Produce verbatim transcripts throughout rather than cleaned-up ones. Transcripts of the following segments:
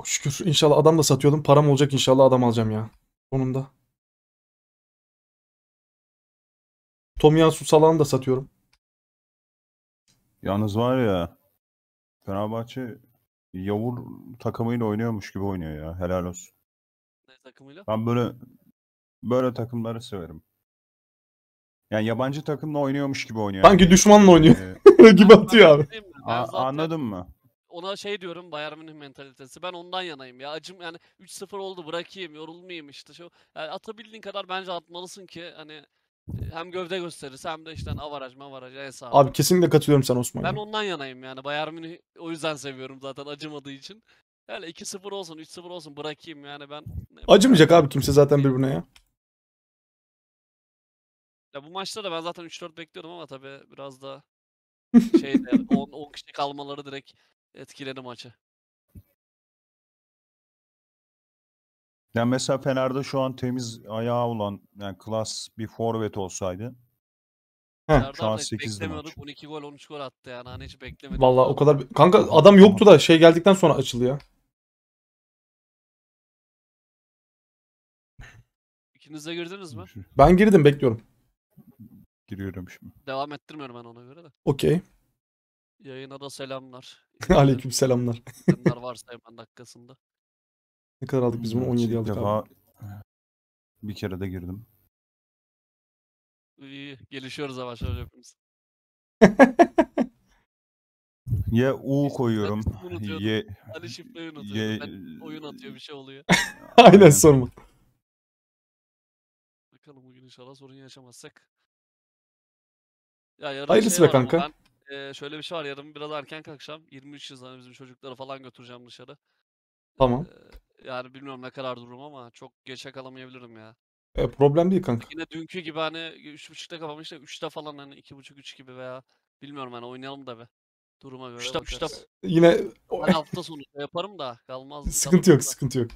Çok şükür. İnşallah adam da satıyordum. Param olacak, inşallah adam alacağım ya. Sonunda. Tomiyasu Salah'ını da satıyorum. Yalnız var ya, Fenerbahçe yavur takımıyla oynuyormuş gibi oynuyor ya. Helal olsun. Ne takımıyla? Ben böyle böyle takımları severim. Yani yabancı takımla oynuyormuş gibi oynuyor. Sanki yani düşmanla oynuyor. Ee... gibi atıyor abi. Anladın mı? Ona şey diyorum, Bayern Münih mentalitesi. Ben ondan yanayım ya. Acım yani üç sıfır oldu, bırakayım, yorulmayayım işte. Şu, yani atabildiğin kadar bence atmalısın ki hani hem gövde gösterisi hem de işte avaraj mavaraj hesabı. Abi kesinlikle katılıyorum sana Osman. Ben ondan yanayım yani. Bayern Münih o yüzden seviyorum zaten, acımadığı için. Yani iki sıfır olsun, üç sıfır olsun, bırakayım yani ben. Acımayacak abi kimse zaten birbirine ya. Ya bu maçta da ben zaten üç dört bekliyordum ama tabii biraz da şeyde on kişi kalmaları direkt etkiledi maçı. Yani mesela Fener'de şu an temiz ayağı olan, yani klas bir forvet olsaydı. Heh, şu an sekizde maç. on iki gol, on üç gol attı yani, hani hiç beklemedim. Valla o kadar kanka adam yoktu da şey geldikten sonra açıldı ya. İkiniz de girdiniz mi? Ben girdim, bekliyorum. Giriyorum şimdi. Devam ettirmiyorum ben ona göre de. Okey. Yayına da selamlar. Aleyküm selamlar. Bunlar varsa hemen dakikasında. Ne kadar aldık biz bunu? on yedi aldık defa abi. Bir kere de girdim. İyi, gelişiyoruz yavaş yavaş hepimiz. Ye U koyuyorum. Ye Ali şifreyi unutuyor. Ben oyun atıyor, bir şey oluyor. Aynen, sorma. Bakalım bugün inşallah sorun yaşamazsak. Ya hayırlısı şey be kanka. Ben, e, şöyle bir şey var, yarın biraz erken kalkacağım. yirmi üç yüz hani bizim çocukları falan götüreceğim dışarı. Tamam. E, yani bilmiyorum ne kadar durum ama çok geçe kalamayabilirim ya. E, problem değil kanka. Yine dünkü gibi hani üç buçukta kapamışlar. üçte falan hani iki buçuk üç gibi veya bilmiyorum hani, oynayalım da be. Duruma göre. üçte üçte. Yine ben hafta sonu yaparım da kalmaz. Sıkıntı yok da. Sıkıntı yok.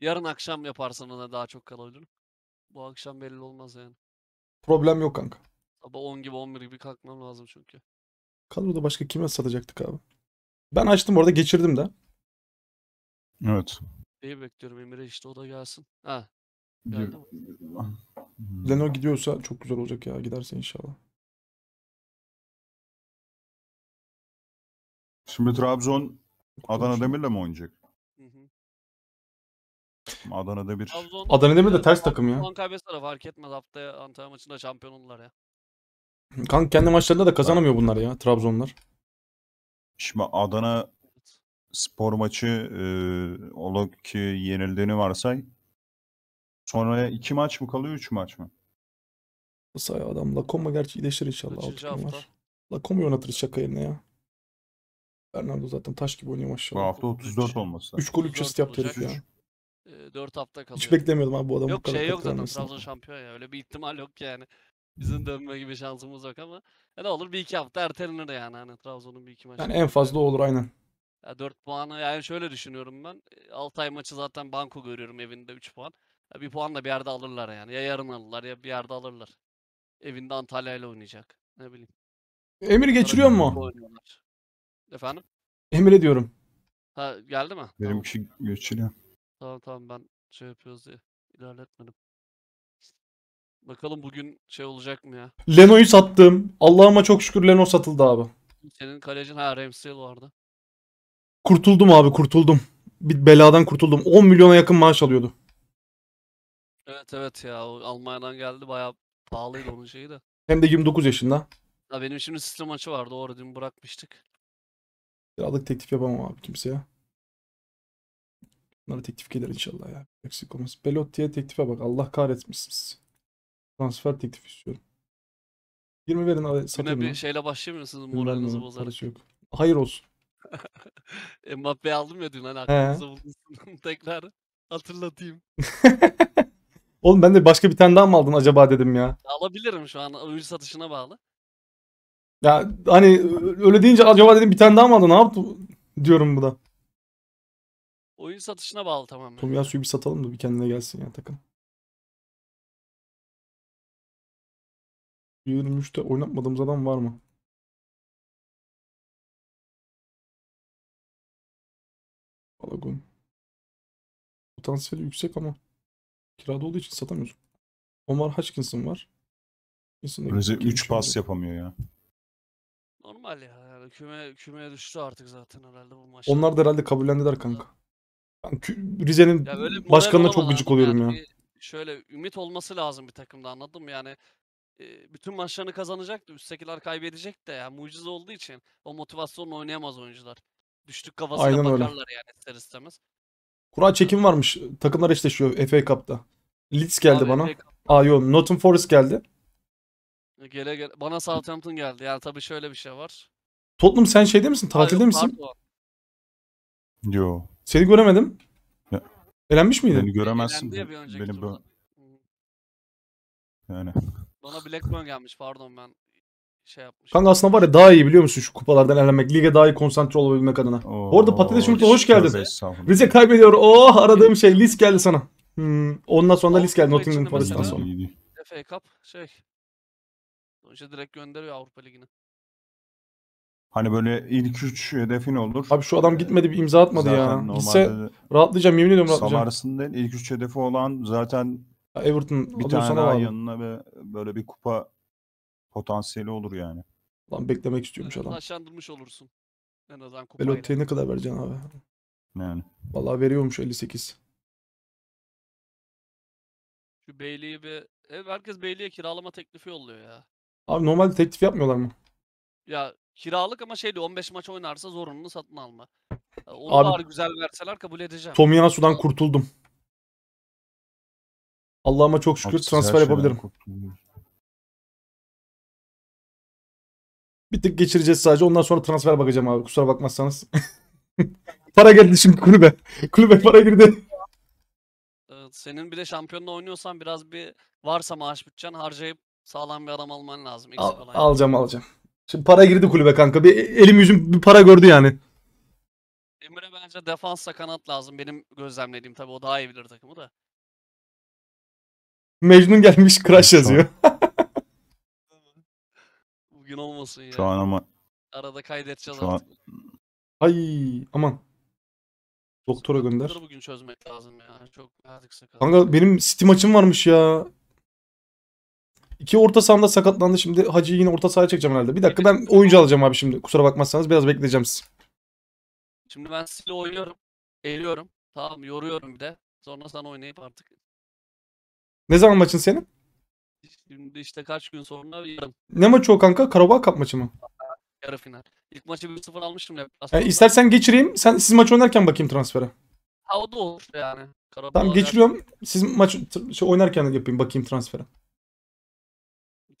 Yarın akşam yaparsanız daha çok kalabilirim. Bu akşam belli olmaz yani. Problem yok kanka. Ama on gibi on bir gibi kalkmam lazım çünkü. Kadroda başka kime satacaktık abi? Ben açtım orada, geçirdim de. Evet. Neyi bekliyorum, Emre işte o da gelsin. Ha. Geldi mi? Leno gidiyorsa çok güzel olacak ya, giderse inşallah. Şimdi Trabzon Adana Demir'le mi oynayacak? Hı hı. Adana Demir. Trabzon, Adana Demir de ters takım ya. Son kaybetse de fark etmez, haftaya Antalya maçında şampiyon olurlar ya. Kanka kendi maçlarında da kazanamıyor bunlar ya, Trabzonlar. Şimdi Adana spor maçı e, ola ki yenildiğini varsay. Sonra iki maç mı kalıyor, üç maç mı? Nasıl ya adam? Lacombe gerçi iyileşir inşallah. Lacombe oynatır şaka yerine ya. Fernando zaten taş gibi oynuyor maşallah. Bu hafta otuz dört olması. üç gol üç asist yaptı herif ya. dört hafta kalıyor. Hiç beklemiyordum abi bu adamı. Yok şey yok zaten, Trabzon şampiyon ya, öyle bir ihtimal yok yani. Bizim dönme gibi şansımız yok ama ne olur bir iki hafta ertelenir yani, hani Trabzon'un bir iki maçı. Yani en fazla olur aynen. Ya dört puanı yani şöyle düşünüyorum ben. Altay maçı zaten banko görüyorum, evinde üç puan. Ya bir puan da bir yerde alırlar yani. Ya yarın alırlar ya bir yerde alırlar. Evinde Antalya ile oynayacak. Ne bileyim. Emir geçiriyor mu? Efendim? Emir diyorum. Ha geldi mi? Benim kişi geçiriyor. Tamam tamam, ben şey yapıyoruz diye ilerletmedim. Bakalım bugün şey olacak mı ya? Leno'yu sattım. Allah'ıma çok şükür Leno satıldı abi. Senin kalecin ha, Ramsdale vardı. Kurtuldum abi, kurtuldum. Bir beladan kurtuldum. on milyona yakın maaş alıyordu. Evet evet ya, Almanya'dan geldi, bayağı pahalıydı onun şeyi de. Hem de yirmi dokuz yaşında. Ya benim şimdi sistem maçı vardı, orada dün bırakmıştık. Kiralık teklif yapamam abi kimseye. Bunlara teklif gelir inşallah ya. Eksik olmaz. Pelotti'ye teklife bak, Allah kahretmişsiniz. Transfer teklifi istiyorum. yirmi verin, satıyorum. Yine bir şeyle başlayamıyorsunuz, moralinizi bozar. Hayır olsun. Mbappe'yi aldım ya dün, hani aklınıza bulunsun. Tekrar hatırlatayım. Oğlum ben de başka bir tane daha mı aldın acaba dedim ya. Alabilirim şu an, oyuncu satışına bağlı. Ya hani öyle deyince acaba dedim bir tane daha mı aldın, ne yaptı diyorum bu da. Oyun satışına bağlı tamamen. Tomiyasu'yu bir satalım da bir kendine gelsin ya takım. yirmi üçte oynatmadığımız adam var mı? Balogun. potansiyeli yüksek ama kirada olduğu için satamıyoruz. Omar Hutchinson var. Rize üç pas yapamıyor ya. Normal ya. Küme, kümeye düştü artık zaten herhalde bu maçta. Onlar da herhalde kabullendiler kanka. Yani Rize'nin başkanına çok gıcık oluyorum yani ya. Şöyle ümit olması lazım bir takımda, anladın mı? Yani bütün maçlarını kazanacaktı. Üsttekiler kaybedecek de ya. Mucize olduğu için o motivasyonla oynayamaz oyuncular. Düştük kafasına aynen bakarlar öyle yani ister istemez. Kura çekim varmış. Takımlar eşleşiyor F A Cup'ta. Leeds geldi abi bana. Aa yok, Nottingham Forest geldi. Gele gele. Bana Southampton geldi. Yani tabii şöyle bir şey var. Tottenham sen şeyde misin? Tatilde yok, misin? Yo. Seni göremedim. Ya. Elenmiş miydin? Beni göremezsin. Beni benim böyle. Yani. Bana Blackburn gelmiş. Pardon ben şey yapmışım. Kanka aslında var ya daha iyi biliyor musun şu kupalardan elenmek. Lige daha iyi konsantre olabilmek adına. Oo, bu arada Patates Yumurta hoş geldin. Rize kaybediyor. Oh aradığım şey. List geldi sana. Hmm. Ondan sonra da list geldi. Nottingham Forest'tan sonra. F A Cup şey. Önce direkt gönderiyor Avrupa Ligi'ne. Hani böyle ilk üç hedefin olur. Abi şu adam gitmedi bir imza atmadı zaten ya. Gitse rahatlayacağım yemin ediyorum rahatlayacağım. Samars'ın değil ilk üç hedefi olan zaten Everton bir tane daha yanına ve böyle bir kupa potansiyeli olur yani. Lan beklemek istiyormuş yani adam. Taşlandırmış olursun. En azından kupayla. Belotti'ye ne kadar vereceksin abi? Yani. Vallahi veriyormuş elli sekiz. Şu Bailey'i bir... Herkes Bailey'e kiralama teklifi yolluyor ya. Abi normalde teklif yapmıyorlar mı? Ya kiralık ama şeydi on beş maç oynarsa zorunlu satın alma. Onu abi, bari güzel verseler kabul edeceğim. Tomiyasu'dan kurtuldum. Allah'ıma çok şükür abi, transfer yapabilirim. Bir tık geçireceğiz sadece. Ondan sonra transfer bakacağım abi. Kusura bakmazsanız. Para geldi şimdi kulübe. Kulübe para girdi. Senin bile şampiyonla oynuyorsan biraz bir varsa maaş bütçen harcayıp sağlam bir adam alman lazım. Al, alacağım alacağım. Şimdi para girdi kulübe kanka. Bir elim yüzüm bir para gördü yani. Emre bence defansa kanat lazım. Benim gözlemlediğim tabii o daha iyi bilir takımı da. Mecnun gelmiş crash yazıyor. Bugün olmasın ya. Şu an ama. Arada kaydedeceğiz şu artık. An... Ay aman. Doktora gönder. Bugün çözmek lazım ya. Çok artık sakat. Kanka benim City maçım varmış ya. İki orta sahamda sakatlandı. Şimdi Hacı'yı yine orta sahaya çekeceğim herhalde. Bir dakika ben oyuncu alacağım abi şimdi. Kusura bakmazsanız biraz bekleyeceğim sizi. Şimdi ben sizinle oynuyorum. Eğiliyorum. Tamam yoruyorum bir de. Sonra sana oynayıp artık. Ne zaman maçın senin? Şimdi işte kaç gün sonra yarın. Ne maçı o kanka? Karabağ Cup maçı mı? Yarı final. İlk maçı bir sıfır almıştım. Yani istersen geçireyim. Sen, siz maç oynarken bakayım transfere. Ha o da olur yani. Karabağ tamam geçiriyorum. Yani. Siz maç şey, oynarken yapayım bakayım transfere.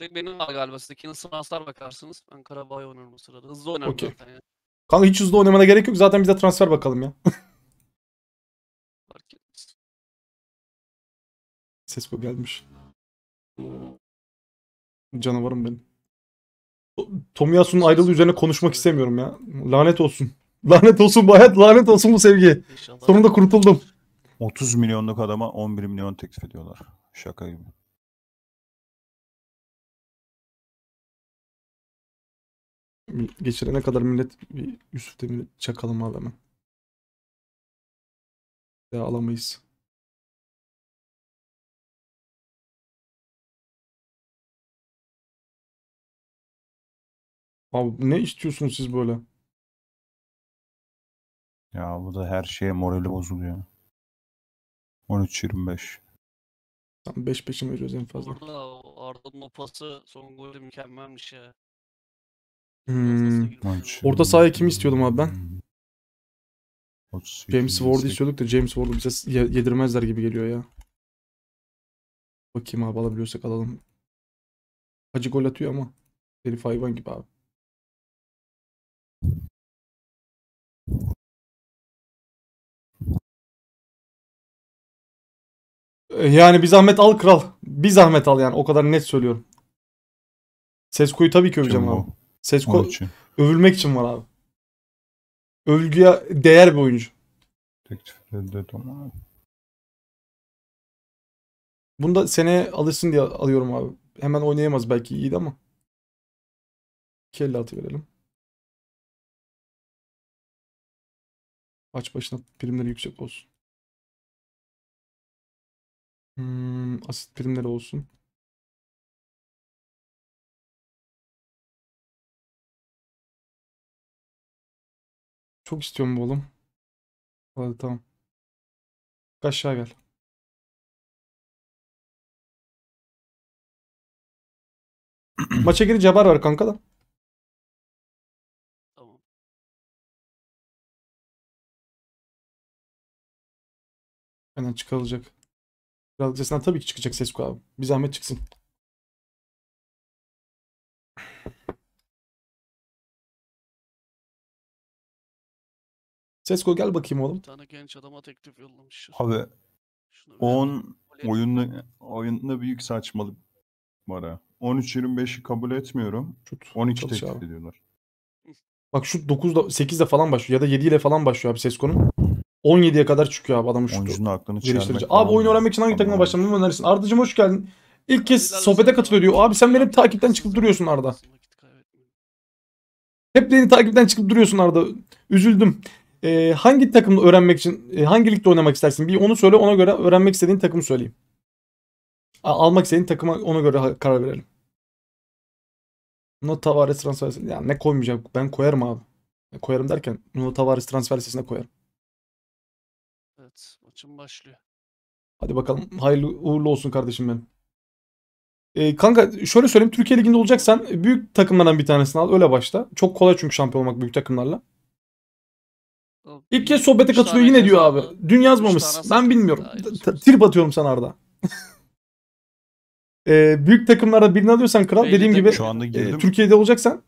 Benim var galiba. Sizdekinin transfer bakarsınız. Ben Karabağ'ya oynarım bu sırada. Hızlı oynarım okay zaten ya. Kanka hiç hızlı oynamana gerek yok. Zaten bize transfer bakalım ya. Fark etmez. Sesko gelmiş. Canavarım benim. Tomiyasu'nun ayrılığı üzerine konuşmak istemiyorum ya. Lanet olsun. Lanet olsun bu hayat. Lanet olsun bu sevgi. Sonunda kurtuldum. otuz milyonluk adama on bir milyon teklif ediyorlar. Şaka gibi. Geçirene kadar millet bir Yusuf Demir'i çakalım abi hemen. Ya alamayız. Abi ne istiyorsunuz siz böyle? Ya bu da her şeye morali bozuluyor. on üç yirmi beş. Tam beş beş'im veriyoruz en fazla. Burada Arda'nın o pası son golü mükemmelmiş ya. Hmm. Orta sahaya kimi istiyordum abi ben? James Ward'ı istiyorduk da James Ward'ı bize yedirmezler gibi geliyor ya. Bakayım abi alabiliyorsak alalım. Hacı gol atıyor ama herif hayvan gibi abi. Yani bir zahmet al kral. Bir zahmet al yani o kadar net söylüyorum. Sesko'yu tabii ki öveceğim abi. Sesko övülmek için var abi. Övgüye değer bir oyuncu. Bunu da seneye alırsın diye alıyorum abi. Hemen oynayamaz belki iyiydi ama. iki elli altı verelim. Maç başına primleri yüksek olsun. Hmm, asist primleri olsun. Çok istiyorum bu oğlum. Hadi tamam. Aşağı gel. Maça girince haber ver kanka da. Tamam. Hemen çıkarılacak. Kralcasından tabii ki çıkacak Sesko abi. Bir zahmet çıksın. Sesko gel bakayım oğlum. Bir tane genç adama teklif yollamış. Abi on oyunda oyunda büyük saçmalık var ha. on üç yirmi beşi kabul etmiyorum. Şut. on iki teklif abi ediyorlar. Bak şut dokuzda sekizde falan başlıyor ya da yedi ile falan başlıyor abi Sesko'nun. on yediye kadar çıkıyor abi adamın şutu. Oyuncunun aklını çelmek. Abi oyun öğrenmek için hangi takıma başlamayı önerirsin? Ardacığım hoş geldin. İlk kez sohbete katılıyor diyor. Abi sen benim takipten çıkıp duruyorsun Arda. Hep beni takipten çıkıp duruyorsun Arda. Üzüldüm. Ee, hangi takımda öğrenmek için, e, hangi ligde oynamak istersin? Bir onu söyle, ona göre öğrenmek istediğin takımı söyleyeyim. A almak istediğin takıma ona göre karar verelim. Nuno Tavares transfer listesine. Ya ne koymayacağım? Ben koyarım abi. Ya, koyarım derken Nuno Tavares transfer listesine koyarım. Evet, maçın başlıyor. Hadi bakalım. Hayırlı uğurlu olsun kardeşim benim. Ee, kanka şöyle söyleyeyim. Türkiye Ligi'nde olacaksan büyük takımlardan bir tanesini al. Öyle başla. Çok kolay çünkü şampiyon olmak büyük takımlarla. İlk kez sohbete katılıyor yine diyor abi. Dün yazmamış. Ben bilmiyorum. Trip atıyorum sana Arda. e, büyük takımlarda birini alıyorsan kral. Belli dediğim gibi şu anda e, Türkiye'de olacaksan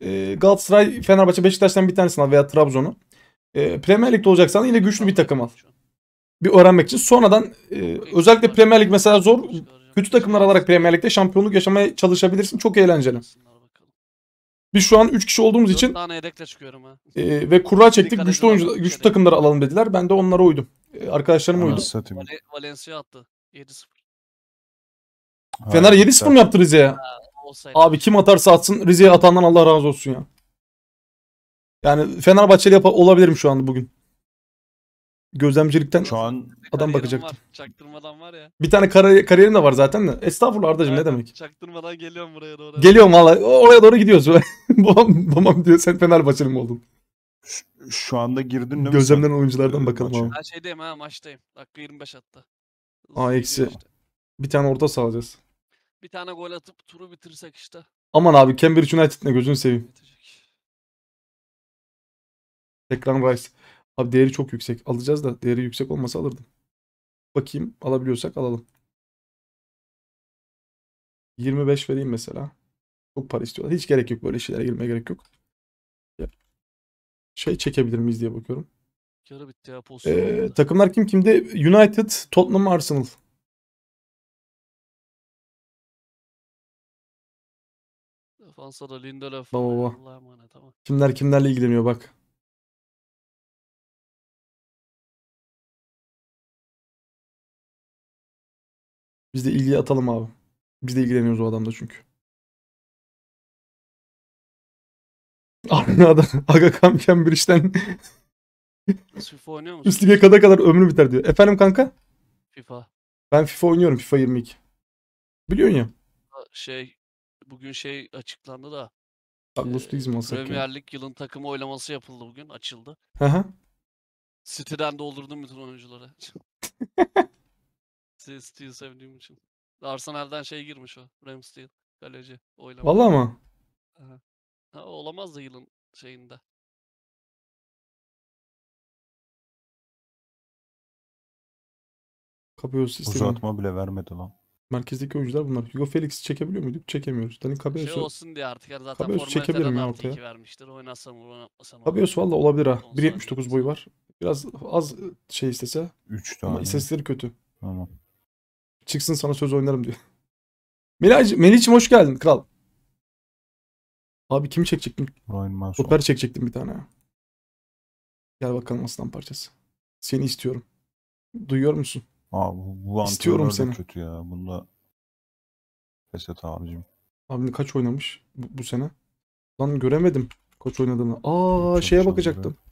e, Galatasaray, Fenerbahçe, Beşiktaş'tan bir tanesini al veya Trabzon'u. E, Premier Lig'de olacaksan yine güçlü bir takım al. Bir öğrenmek için. Sonradan e, özellikle Premier Lig mesela zor. Kötü takımlar alarak Premier Lig'de şampiyonluk yaşamaya çalışabilirsin. Çok eğlenceli. Biz şu an üç kişi olduğumuz için e, ve kura çektik. Dikkat güçlü oyuncu, güçlü kere takımları alalım dediler. Ben de onlara uydum. E, arkadaşlarım uydum. Val Valencia attı. yedi sıfır. Fener yedi sıfır mu yaptı Rize'ye? Abi kim atarsa atsın Rize'ye atandan Allah razı olsun ya. Yani Fenerbahçeli yapa olabilirim şu anda bugün. Gözlemcilikten şu an adam bakacaktı. Çaktırmadan var ya. Bir tane kar kariyerim de var zaten de. Estağfurullah Ardacığım evet, ne demek. Çaktırmadan geliyorum buraya doğru. Geliyorum valla. Oraya doğru gidiyoruz. babam, babam diyor sen Fenerbahçeli mi oldun? Şu, şu anda girdin mi? Gözlemden sen oyunculardan bakalım abi. Ben şeydeyim ha maçtayım. Dakika yirmi beş hatta. Aa eksi. Işte. Bir tane orta sağlayacağız. Bir tane gol atıp turu bitirsek işte. Aman abi Cambridge United'ne gözünü seveyim. Bitecek. Ekran Rice. Abi değeri çok yüksek. Alacağız da değeri yüksek olmasa alırdım. Bakayım alabiliyorsak alalım. yirmi beş vereyim mesela. Çok para istiyorlar. Hiç gerek yok böyle şeylere girmeye gerek yok. Şey çekebilir miyiz diye bakıyorum. Bitti ya, ee, takımlar kim kimde? United, Tottenham, Arsenal. Defansada Lindelöf. Baba baba. Kimler kimlerle ilgileniyor bak. Biz de ilgiyi atalım abi. Biz de ilgileniyoruz o adamda çünkü. Arna'da Aga Kam Cambridge'den FIFA oynuyor musun? Üst lige kadar kadar ömrü biter diyor. Efendim kanka? FIFA. Ben FIFA oynuyorum. FIFA yirmi iki. Biliyorsun ya. Şey bugün şey açıklandı da. Agustus mu olsak? Premier Lig yılın takımı oylaması yapıldı bugün. Açıldı. Hı hı. City'den doldurdum bütün oyuncuları. City'yi sevdiğim için. Arsenal'den şey girmiş o. Ramsdale. Kaleci. Oylama. Valla mı? Aha. Ha, olamaz da yılın şeyinde. Kapıyoruz sistemi. Uzatma bile vermedi lan. Merkezdeki oyuncular bunlar. Hugo Felix'i çekebiliyor muyduk? Çekemiyoruz. Yani Kabeos şey olsun diye artık. Yani zaten Kabeos çekebilirim ya ortaya. Vermiştir. Oynasam oynatmasam. Kabeos valla olabilir ha. bir yetmiş dokuz boyu var. Biraz az şey istese. üç tane. Ama istatistikleri kötü. Tamam. Çıksın sana söz oynarım diyor. Melih'cim hoş geldin kral. Abi kim çekecektim? Stoper çekecektim bir tane. Gel bakalım aslan parçası. Seni istiyorum. Duyuyor musun? Abi bu istiyorum seni. Kötü ya. Bunda Esat abicim. Abim kaç oynamış bu, bu sene? Lan göremedim kaç oynadığını. Aa çok şeye çok bakacaktım. Güzel.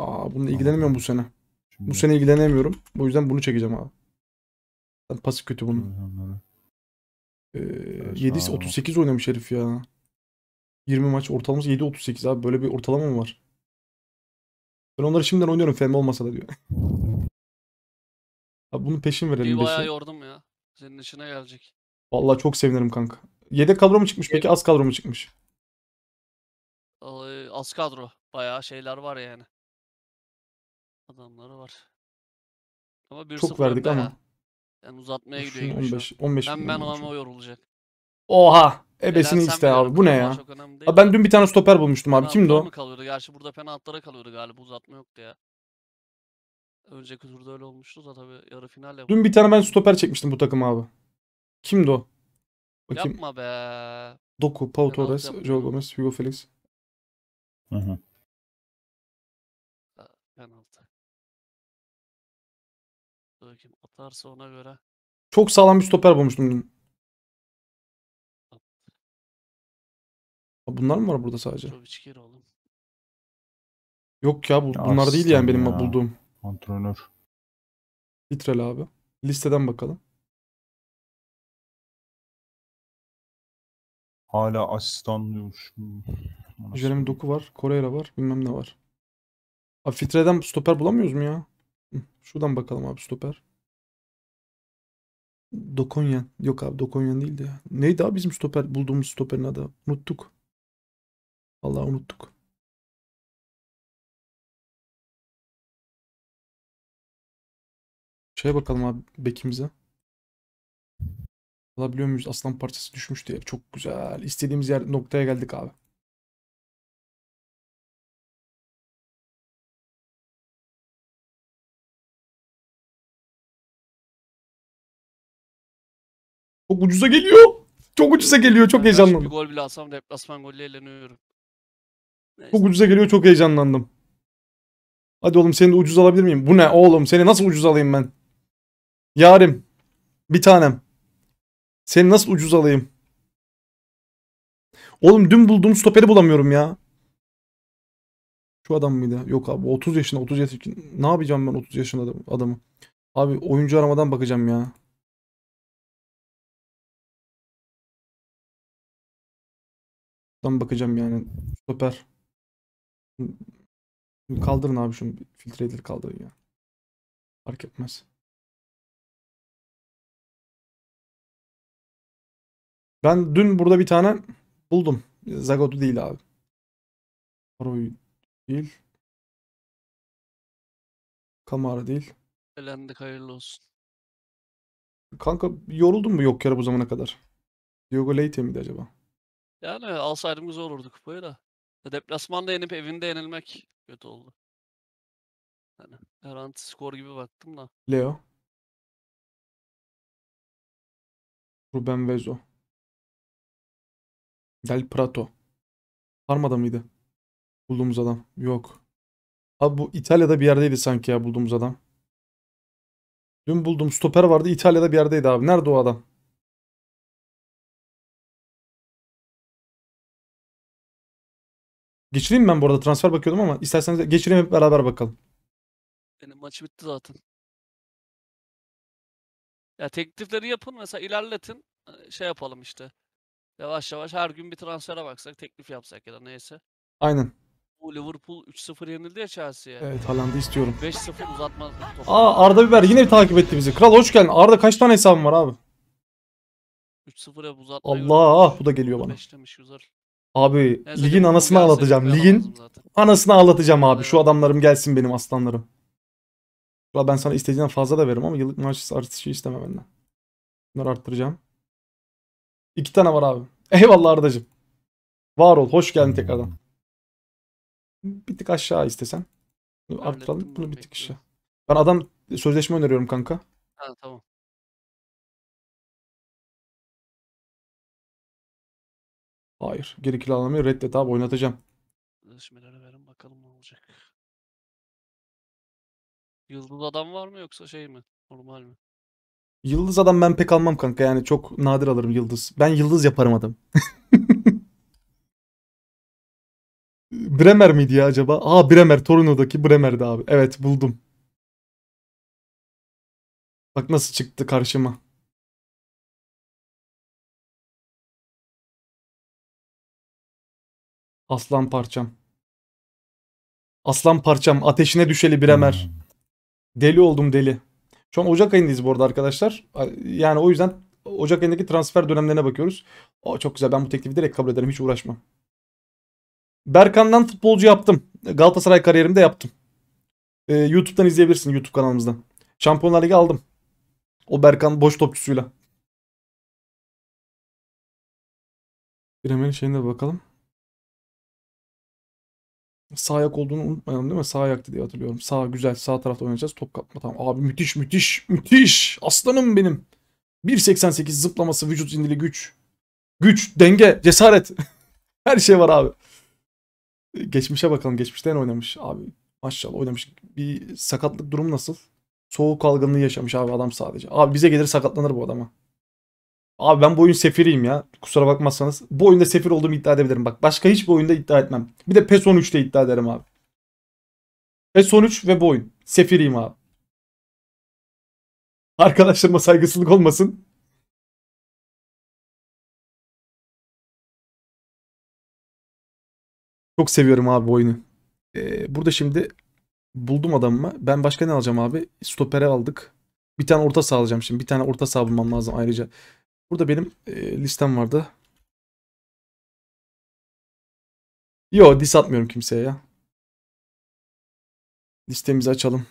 Aa, bununla ilgilenemiyorum bu sene. Şimdi bu sene ilgilenemiyorum. O yüzden bunu çekeceğim abi. Zaten pasif kötü bunun. Ee, yedi otuz sekiz oynamış herif ya. yirmi maç ortalaması yedi otuz sekiz abi. Böyle bir ortalama mı var? Ben onları şimdiden oynuyorum. F M olmasa da diyor. Abi bunun peşin verelim. İyi bayağı yordum ya. Senin işine gelecek. Vallahi çok sevinirim kanka. Yedek kadro mu çıkmış peki? Az kadro mu çıkmış? Az kadro. Bayağı şeyler var yani. Adamları var. Ama bir çok verdik ama. Ya. Yani uzatmaya gidiyor gibi on beş, on beş ben, ben ama yorulacak. Oha! Ebesini iste abi. Bu ne ya? Abi ben dün bir tane stoper bulmuştum abi. Kimdi o? Kalıyordu. Gerçi burada penaltılara kalıyordu galiba. Uzatma yoktu ya. Önceki turda öyle olmuştu da tabii yarı final yapalım. Dün bir tane ben stoper çekmiştim bu takım abi. Kimdi o? Bakayım. Yapma be. Doku, Pau Torres, Joao Gomez, Hugo Felix. Hı hı. Penaltı. Bakayım atarsa ona göre. Çok sağlam bir stoper bulmuştum dün. Bunlar mı var burada sadece? Yok ya, bu, ya bunlar değil yani benim ya bulduğum. Antrenör. Litrel abi. Listeden bakalım. Hala asistan diyor. Jeremy Doku var. Correira var. Bilmem ne var. Abi Fitre'den stoper bulamıyoruz mu ya? Şuradan bakalım abi stoper. Dokonyan. Yok abi Dokonyan değildi ya. Neydi abi bizim stoper? Bulduğumuz stoperin adı. Unuttuk. Vallahi unuttuk. Şeye bakalım abi bekimize. Alabiliyor muyuz? Aslan parçası düşmüş diye. Çok güzel. İstediğimiz yer noktaya geldik abi. Çok ucuza geliyor. Çok ucuza geliyor. Çok heyecanlandım. Bir gol bile alsam deplasman golle eğleniyorum. Çok ucuza geliyor. Çok heyecanlandım. Hadi oğlum seni de ucuz alabilir miyim? Bu ne oğlum? Seni nasıl ucuz alayım ben? Yarim. Bir tanem. Seni nasıl ucuz alayım? Oğlum dün bulduğum stoperi bulamıyorum ya. Şu adam mıydı? Yok abi otuz yaşında. otuz yaşında. Ne yapacağım ben otuz yaşında adamı? Abi oyuncu aramadan bakacağım ya. Buradan bakacağım yani. Stoper. Kaldırın abi şunu. Filtre edilir kaldırın ya. Fark etmez. Ben dün burada bir tane buldum. Zagotu değil abi. Paroyu değil. Kamara değil. Elendik, hayırlı olsun. Kanka yoruldun mu yok yere bu zamana kadar? Diogo Leite miydi acaba? Yani alsaydım güzel olurdu kupayı da. Deplasmanda yenip evinde yenilmek kötü oldu. Yani garanti skor gibi baktım da. Leo. Ruben Vezo. Del Prato. Parma'da mıydı? Bulduğumuz adam. Yok. Abi bu İtalya'da bir yerdeydi sanki ya bulduğumuz adam. Dün bulduğum stoper vardı. İtalya'da bir yerdeydi abi. Nerede o adam? Geçireyim ben bu arada transfer bakıyordum ama isterseniz geçireyim hep beraber bakalım. Benim maçı bitti zaten. Ya teklifleri yapın mesela ilerletin şey yapalım işte. Yavaş yavaş her gün bir transfere baksak teklif yapsak ya da neyse. Aynen. Bu Liverpool üç sıfır yenildi ya Chelsea'ye. Evet Haaland'ı istiyorum. beş sıfır uzatma. Aa Arda Biber yine bir takip etti bizi. Kral hoş geldin. Arda kaç tane hesabın var abi? üç sıfıra uzatma. Allah ah, bu da geliyor bana. Abi neyse, ligin anasını ağlatacağım. Ligin anasını ağlatacağım abi. Şu adamlarım gelsin benim aslanlarım. Valla ben sana istediğinden fazla da veririm ama yıllık maaş artışı isteme benden. Bunları arttıracağım. İki tane var abi. Eyvallah Ardacığım. Var ol. Hoş geldin tekrardan. Bir tık aşağı istesen. Bunu arttıralım. Bunu bir tık aşağı. Ben adam sözleşme öneriyorum kanka. Ha tamam. Hayır. Geri kiralamayı reddet abi. Oynatacağım. Sözleşmeleri verin bakalım ne olacak. Yıldız adam var mı yoksa şey mi? Normal mi? Yıldız adam ben pek almam kanka. Yani çok nadir alırım yıldız. Ben yıldız yaparım adam. Bremer miydi ya acaba? Aa Bremer. Torino'daki Bremer'di abi. Evet buldum. Bak nasıl çıktı karşıma. Aslan parçam. Aslan parçam. Ateşine düşeli Bremer. Deli oldum deli. Şu an Ocak ayındayız bu arada arkadaşlar. Yani o yüzden Ocak ayındaki transfer dönemlerine bakıyoruz. Aa, çok güzel. Ben bu teklifi direkt kabul ederim. Hiç uğraşma. Berkan'dan futbolcu yaptım. Galatasaray kariyerimde yaptım. Ee, YouTube'dan izleyebilirsin. YouTube kanalımızdan. Şampiyonlar Ligi aldım. O Berkan boş topçusuyla. Bir hemen şeyine bakalım. Sağ ayak olduğunu unutmayalım değil mi? Sağ ayaktı diye hatırlıyorum. Sağ güzel. Sağ tarafta oynayacağız. Top kapma. Tamam. Abi müthiş müthiş. Müthiş. Aslanım benim. bir seksen sekiz zıplaması. Vücut zindili güç. Güç. Denge. Cesaret. Her şey var abi. Geçmişe bakalım. Geçmişten oynamış abi. Maşallah oynamış. Bir sakatlık durum nasıl? Soğuk algınlığı yaşamış abi adam sadece. Abi bize gelir sakatlanır bu adama. Abi ben bu oyun sefiriyim ya. Kusura bakmazsanız. Bu oyunda sefir olduğumu iddia edebilirim. Bak başka hiçbir oyunda iddia etmem. Bir de PES on üç'te iddia ederim abi. PES on üç ve bu oyun. Sefiriyim abi. Arkadaşlarıma saygısızlık olmasın. Çok seviyorum abi bu oyunu. Ee, burada şimdi buldum adamımı. Ben başka ne alacağım abi? Stopere aldık. Bir tane orta saha alacağım şimdi. Bir tane orta saha bulmam lazım ayrıca. Burada benim e, listem vardı. Yo dis atmıyorum kimseye ya. Listemizi açalım.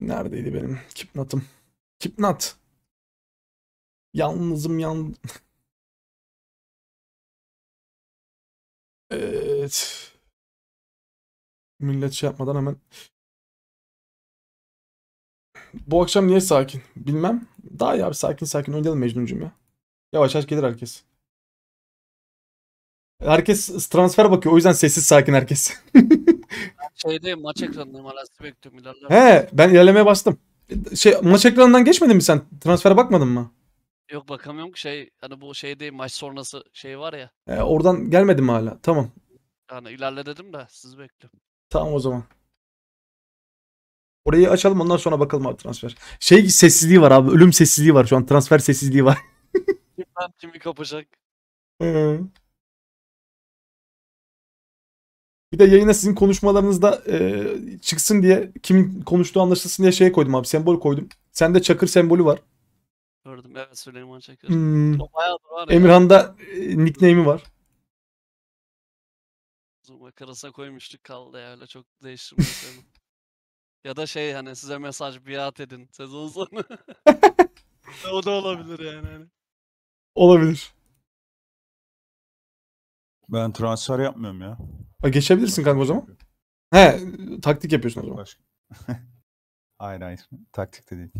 Neredeydi benim Kipnat'ım? Kipnat. Yalnızım yan. Evet. Millet şey yapmadan hemen. Bu akşam niye sakin? Bilmem. Daha iyi abi sakin sakin oynayalım Mecnun'cum ya. Yavaş yavaş gelir herkes. Herkes transfer bakıyor. O yüzden sessiz sakin herkes. Şeyde maç ekranındayım. Alasya bekliyorum. İlerler. He ben ilerlemeye bastım. Şey maç ekranından geçmedin mi sen? Transfere bakmadın mı? Yok bakamıyorum ki şey. Hani bu şey değil maç sonrası şey var ya. He, oradan gelmedim hala. Tamam. Yani ilerle dedim de sizi bekliyorum. Tamam o zaman. Orayı açalım ondan sonra bakalım abi transfer. Şey sessizliği var abi. Ölüm sessizliği var şu an. Transfer sessizliği var. Kimden kimi kapacak? Ee. Bir de yayına sizin konuşmalarınızda e, çıksın diye kimin konuştuğu anlaşılsın diye şey koydum abi. Sembol koydum. Sende Çakır sembolü var. Gördüm evet Süleyman Çakır. Hmm. Emirhan'da e, nickname'i var. Makarasına koymuştuk kaldı ya öyle çok değiştirmez. Ya da şey hani size mesaj biat edin sezon sonu. O da olabilir yani. Olabilir. Ben transfer yapmıyorum ya. A, geçebilirsin kanka o zaman. He taktik yapıyorsun o zaman. Hayır hayır taktik de değil.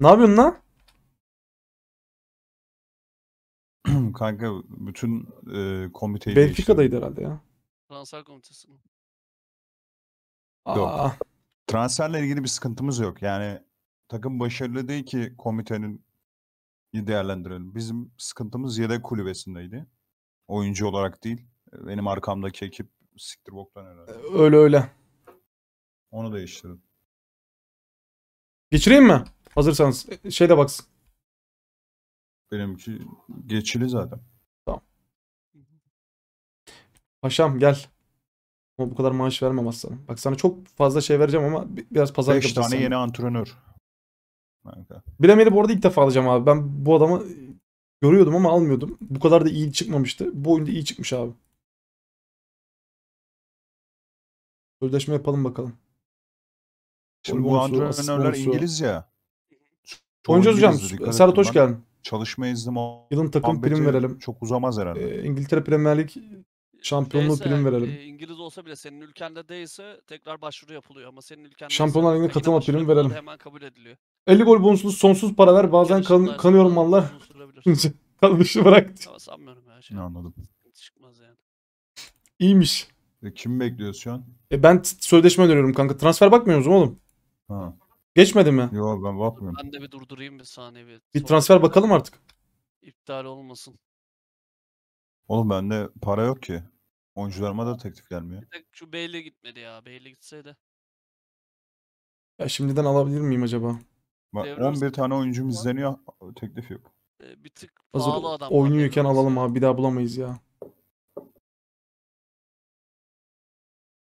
Ne yapıyorsun lan? Kanka bütün e, komiteyi Belçika'daydı herhalde ya. Transfer komitesi mi? Yok. Transferle ilgili bir sıkıntımız yok. Yani takım başarılı değil ki komitenin değerlendirelim. Bizim sıkıntımız yedek kulübesindeydi. Oyuncu olarak değil. Benim arkamdaki ekip siktir boktan herhalde. Öyle öyle. Onu değiştirdim. Geçireyim mi? Hazırsanız. Şeyde baksın. Benimki geçili zaten. Paşam gel. Ama bu kadar maaş vermem aslanım. Bak sana çok fazla şey vereceğim ama biraz pazarlık yapacağız. beş tane yeni antrenör. Bremer'i bu arada ilk defa alacağım abi. Ben bu adamı görüyordum ama almıyordum. Bu kadar da iyi çıkmamıştı. Bu oyunda iyi çıkmış abi. Sözleşme yapalım bakalım. Şimdi bu antrenörler İngiliz ya. Oyuncu hocam. Serhat hoş geldin. Çalışma izni o. Yılın takım prim verelim. Çok uzamaz herhalde. Ee, İngiltere Premier Lig şampiyonluğu prim verelim. E, İngiliz olsa bile senin ülkende değilse tekrar başvuru yapılıyor ama senin ülkende Şampiyonlar Ligi'ne katılma prim verelim. Hemen kabul ediliyor. elli gol bonuslu sonsuz para ver. Bazen kan, kanıyorum mallar. Kalmışı bıraktı. Ama sanmıyorum her şeyi. Ne anladım. Çıkmaz yani. İyiymiş. E, kim bekliyor şu an? E, ben sözleşme öneriyorum kanka. Transfer bakmıyoruz oğlum. Ha. Geçmedi mi? Yok ben bakmıyorum. Ben de bir durdurayım bir saniye bir. Bir transfer bakalım artık. İptal olmasın. Oğlum bende para yok ki. Oyuncularıma da teklif gelmiyor. Bir tek şu Bale'e gitmedi ya. Bale'e gitseydi. Ya şimdiden alabilir miyim acaba? Bak, Devre on bir tane oyuncum var. İzleniyor. Teklif yok. Ee, bir tık hazır pahalı adam. Oynuyorken var, alalım abi. Bir daha bulamayız ya.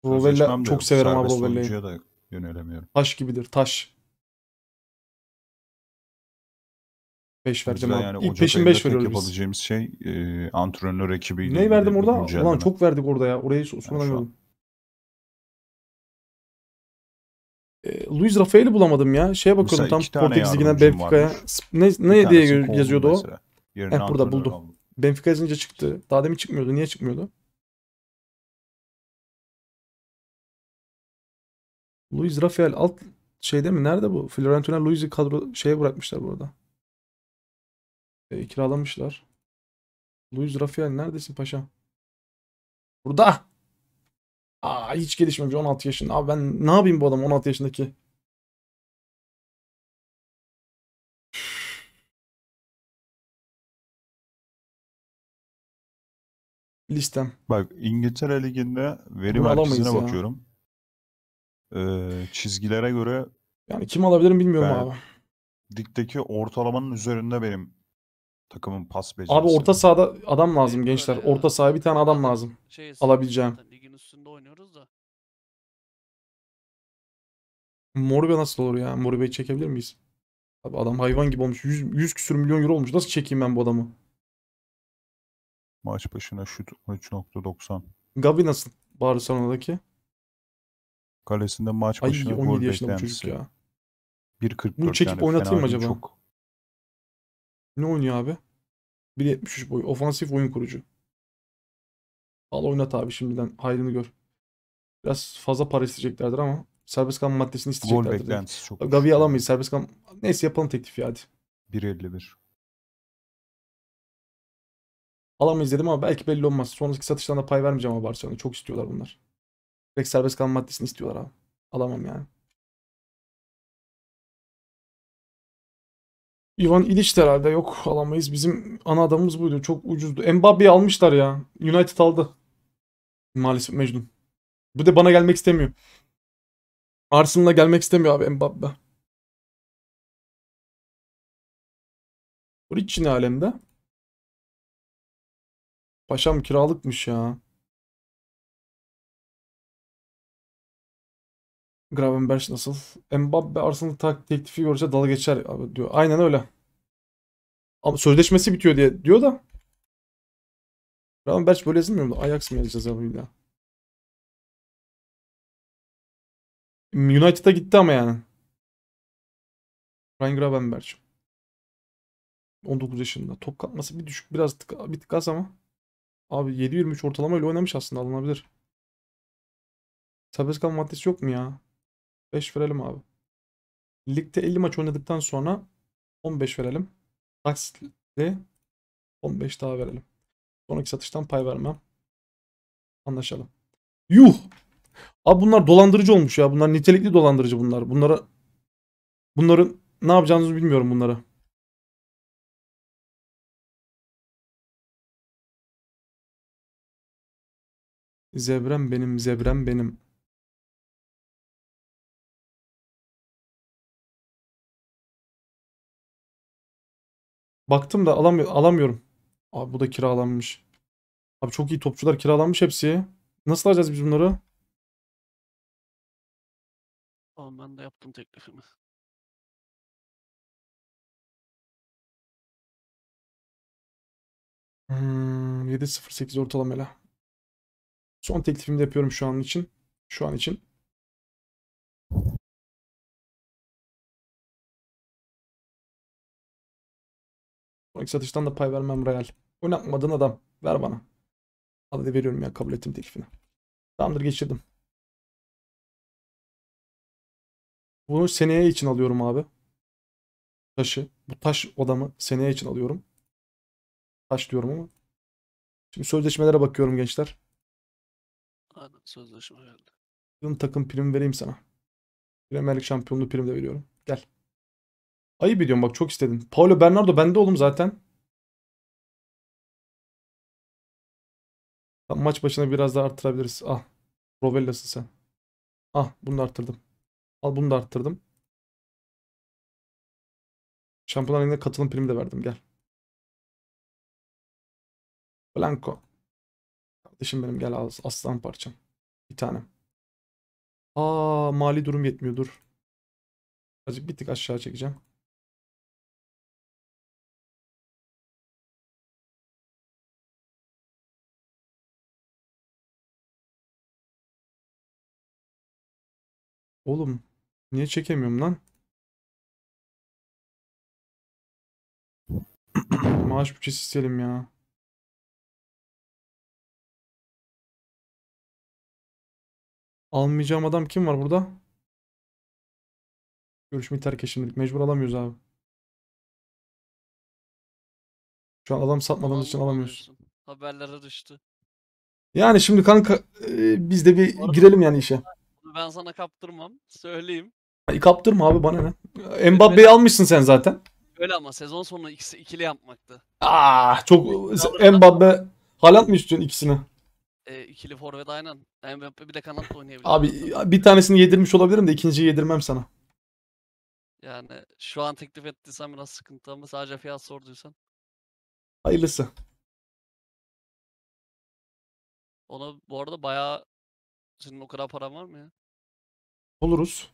Rovella çok severim abi Rovella'yı. Yönelemiyorum. Taş gibidir. Taş. beş vereceğim abi. Yani İlk peşin beş veriyoruz biz. Yapabileceğimiz şey e, antrenör ekibiyle. Neyi verdim orada? Ulan çok verdik orada ya. Orayı sonradan yani gördüm. E, Luis Rafael'i bulamadım ya. Şeye bakıyorum tam Portekiz Ligi'nden Benfica'ya. Ne, ne diye yazıyordu o? Heh, burada buldum. Aldım. Benfica yazınca çıktı. Daha demin çıkmıyordu. Niye çıkmıyordu? Luis Rafael alt şeyde mi? Nerede bu? Fiorentina Luis'i kadro şeye bırakmışlar burada. E, kiralamışlar. Luis Rafael neredesin paşa? Burada. Aa, hiç gelişmemiş on altı yaşında. Abi ben ne yapayım bu adam on altı yaşındaki? Listem. Bak İngiltere Ligi'nde veri merkezine bakıyorum. Ee, çizgilere göre yani kim alabilirim bilmiyorum abi. Ligdeki ortalamanın üzerinde benim takımın pas becerisi. Abi orta sahada adam lazım benim gençler. Orta sahaya bir tane adam lazım. Şey, alabileceğim. Ligin üstünde oynuyoruz da. Moribe nasıl olur ya? Moribe'yi çekebilir miyiz? Abi adam hayvan gibi olmuş. yüz, yüz küsür milyon euro olmuş. Nasıl çekeyim ben bu adamı? Maç başına şut üç nokta doksan. Gavi nasıl? Barcelona'daki. Kalesinde maç başına gol beklentisi. Ya. bir kırk dört. Bunu çekip yani oynatayım acaba? Çok... Ne oynuyor abi? bir yetmiş üç boyu. Ofansif oyun kurucu. Al oynat abi şimdiden. Hayrını gör. Biraz fazla para isteyeceklerdir ama serbest kalan maddesini isteyeceklerdir. Gol beklentisi çok. Gavi'yi alamayız. Serbest kalan... Neyse yapalım teklifi hadi. bir elli bir. Alamayız dedim ama belki belli olmaz. Sonraki satışlarına pay vermeyeceğim ama Barcelona. Çok istiyorlar bunlar. Direkt serbest kalan maddesini istiyorlar abi. Alamam yani. Ivan İliç de herhalde yok, alamayız. Bizim ana adamımız buydu. Çok ucuzdu. Mbappe'yi almışlar ya. United aldı. Maalesef Mecnun. Bu da bana gelmek istemiyor. Arsenal'a gelmek istemiyor abi Mbappe. Ricci ne alemde? Paşam kiralıkmış ya. Gravenberch nasıl? Mbappe Arsenal teklifi görse dalga geçer abi diyor. Aynen öyle. Ama sözleşmesi bitiyor diye diyor da. Gravenberch böyle yazılmıyor mu? Ajax mı yazacağız abi ya? United'a gitti ama yani. Ryan Gravenberch. on dokuz yaşında. Top katması bir düşük. Biraz tık, bir tık az ama. Abi yedi yirmi üç ortalamayla oynamış aslında, alınabilir. Serbest kalan maddesi yok mu ya? beş verelim abi. Ligde elli maç oynadıktan sonra on beş verelim. Taksitli on beş daha verelim. Sonraki satıştan pay vermem. Anlaşalım. Yuh! Abi bunlar dolandırıcı olmuş ya. Bunlar nitelikli dolandırıcı bunlar. Bunlara, bunların ne yapacağınızı bilmiyorum bunlara. Zebrem benim, zebrem benim. Baktım da alamıyor, alamıyorum. Abi bu da kiralanmış. Abi çok iyi topçular kiralanmış hepsi. Nasıl alacağız biz bunları? Tamam, ben de yaptım teklifimi. Hmm, yedi sıfır sekiz ortalamayla. Son teklifimi de yapıyorum şu an için. Şu an için. Sonraki satıştan da pay vermem real. Oynatmadığın adam. Ver bana. Hadi veriyorum ya. Kabul ettim teklifini. Tamamdır, geçirdim. Bunu seneye için alıyorum abi. Taşı. Bu taş odamı seneye için alıyorum. Taş diyorum ama. Şimdi sözleşmelere bakıyorum gençler. Aynen, sözleşme geldi. Yılın takım prim vereyim sana. Premier Lig şampiyonluğu prim de veriyorum. Gel. Ayıp ediyorum bak, çok istedin. Paulo Bernardo bende oğlum zaten. Maç başına biraz daha arttırabiliriz. Ah. Rovella'sın sen. Ah. Bunu da arttırdım. Al bunu da arttırdım. Şampiyonlar Ligi'ne katılım primi de verdim. Gel. Blanco. Kardeşim benim gel aslan parçam. Bir tanem. Aa, mali durum yetmiyor dur. Azıcık bir tık aşağı çekeceğim. Oğlum niye çekemiyorum lan? Maaş bütçesi isteyelim ya. Almayacağım adam kim var burada? Görüşmeyi terk et şimdilik. Mecbur alamıyoruz abi. Şu an adam satmadığımız için alamıyoruz. Haberlere düştü. Yani şimdi kanka e, biz de bir girelim yani işe. Ben sana kaptırmam. Söyleyeyim. Ay, kaptırma abi bana ne? Mbappe'yi almışsın sen zaten. Öyle ama sezon sonu ikisi ikili yapmaktı. Aa, çok Mbappe Haaland mı istiyorsun ikisini? E, ikili forvet aynen. Mbappe bir de kanat oynayabilir. Abi bir tanesini yedirmiş olabilirim de ikinciyi yedirmem sana. Yani şu an teklif ettiysen biraz sıkıntı ama sadece fiyat sorduysan. Hayırlısı. Ona bu arada bayağı senin o kadar paran var mı ya? Oluruz.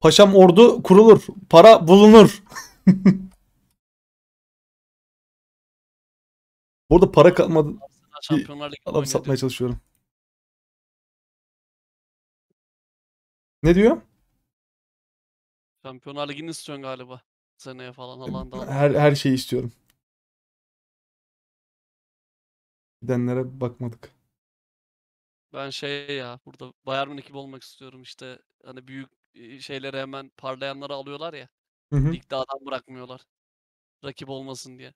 Paşam ordu kurulur. Para bulunur. Bu arada para kalmadı. Şampiyonlar Ligi'nde adam satmaya diyor. Çalışıyorum. Ne diyor? Şampiyonlar Ligi'ni istiyorsun galiba. Seneye falan Hollanda'da. Her, her şeyi istiyorum. Gidenlere bakmadık. Ben şey ya burada Bayern ekibi olmak istiyorum işte hani büyük şeylere hemen parlayanları alıyorlar ya. Hı hı. Ligde adam bırakmıyorlar. Rakip olmasın diye.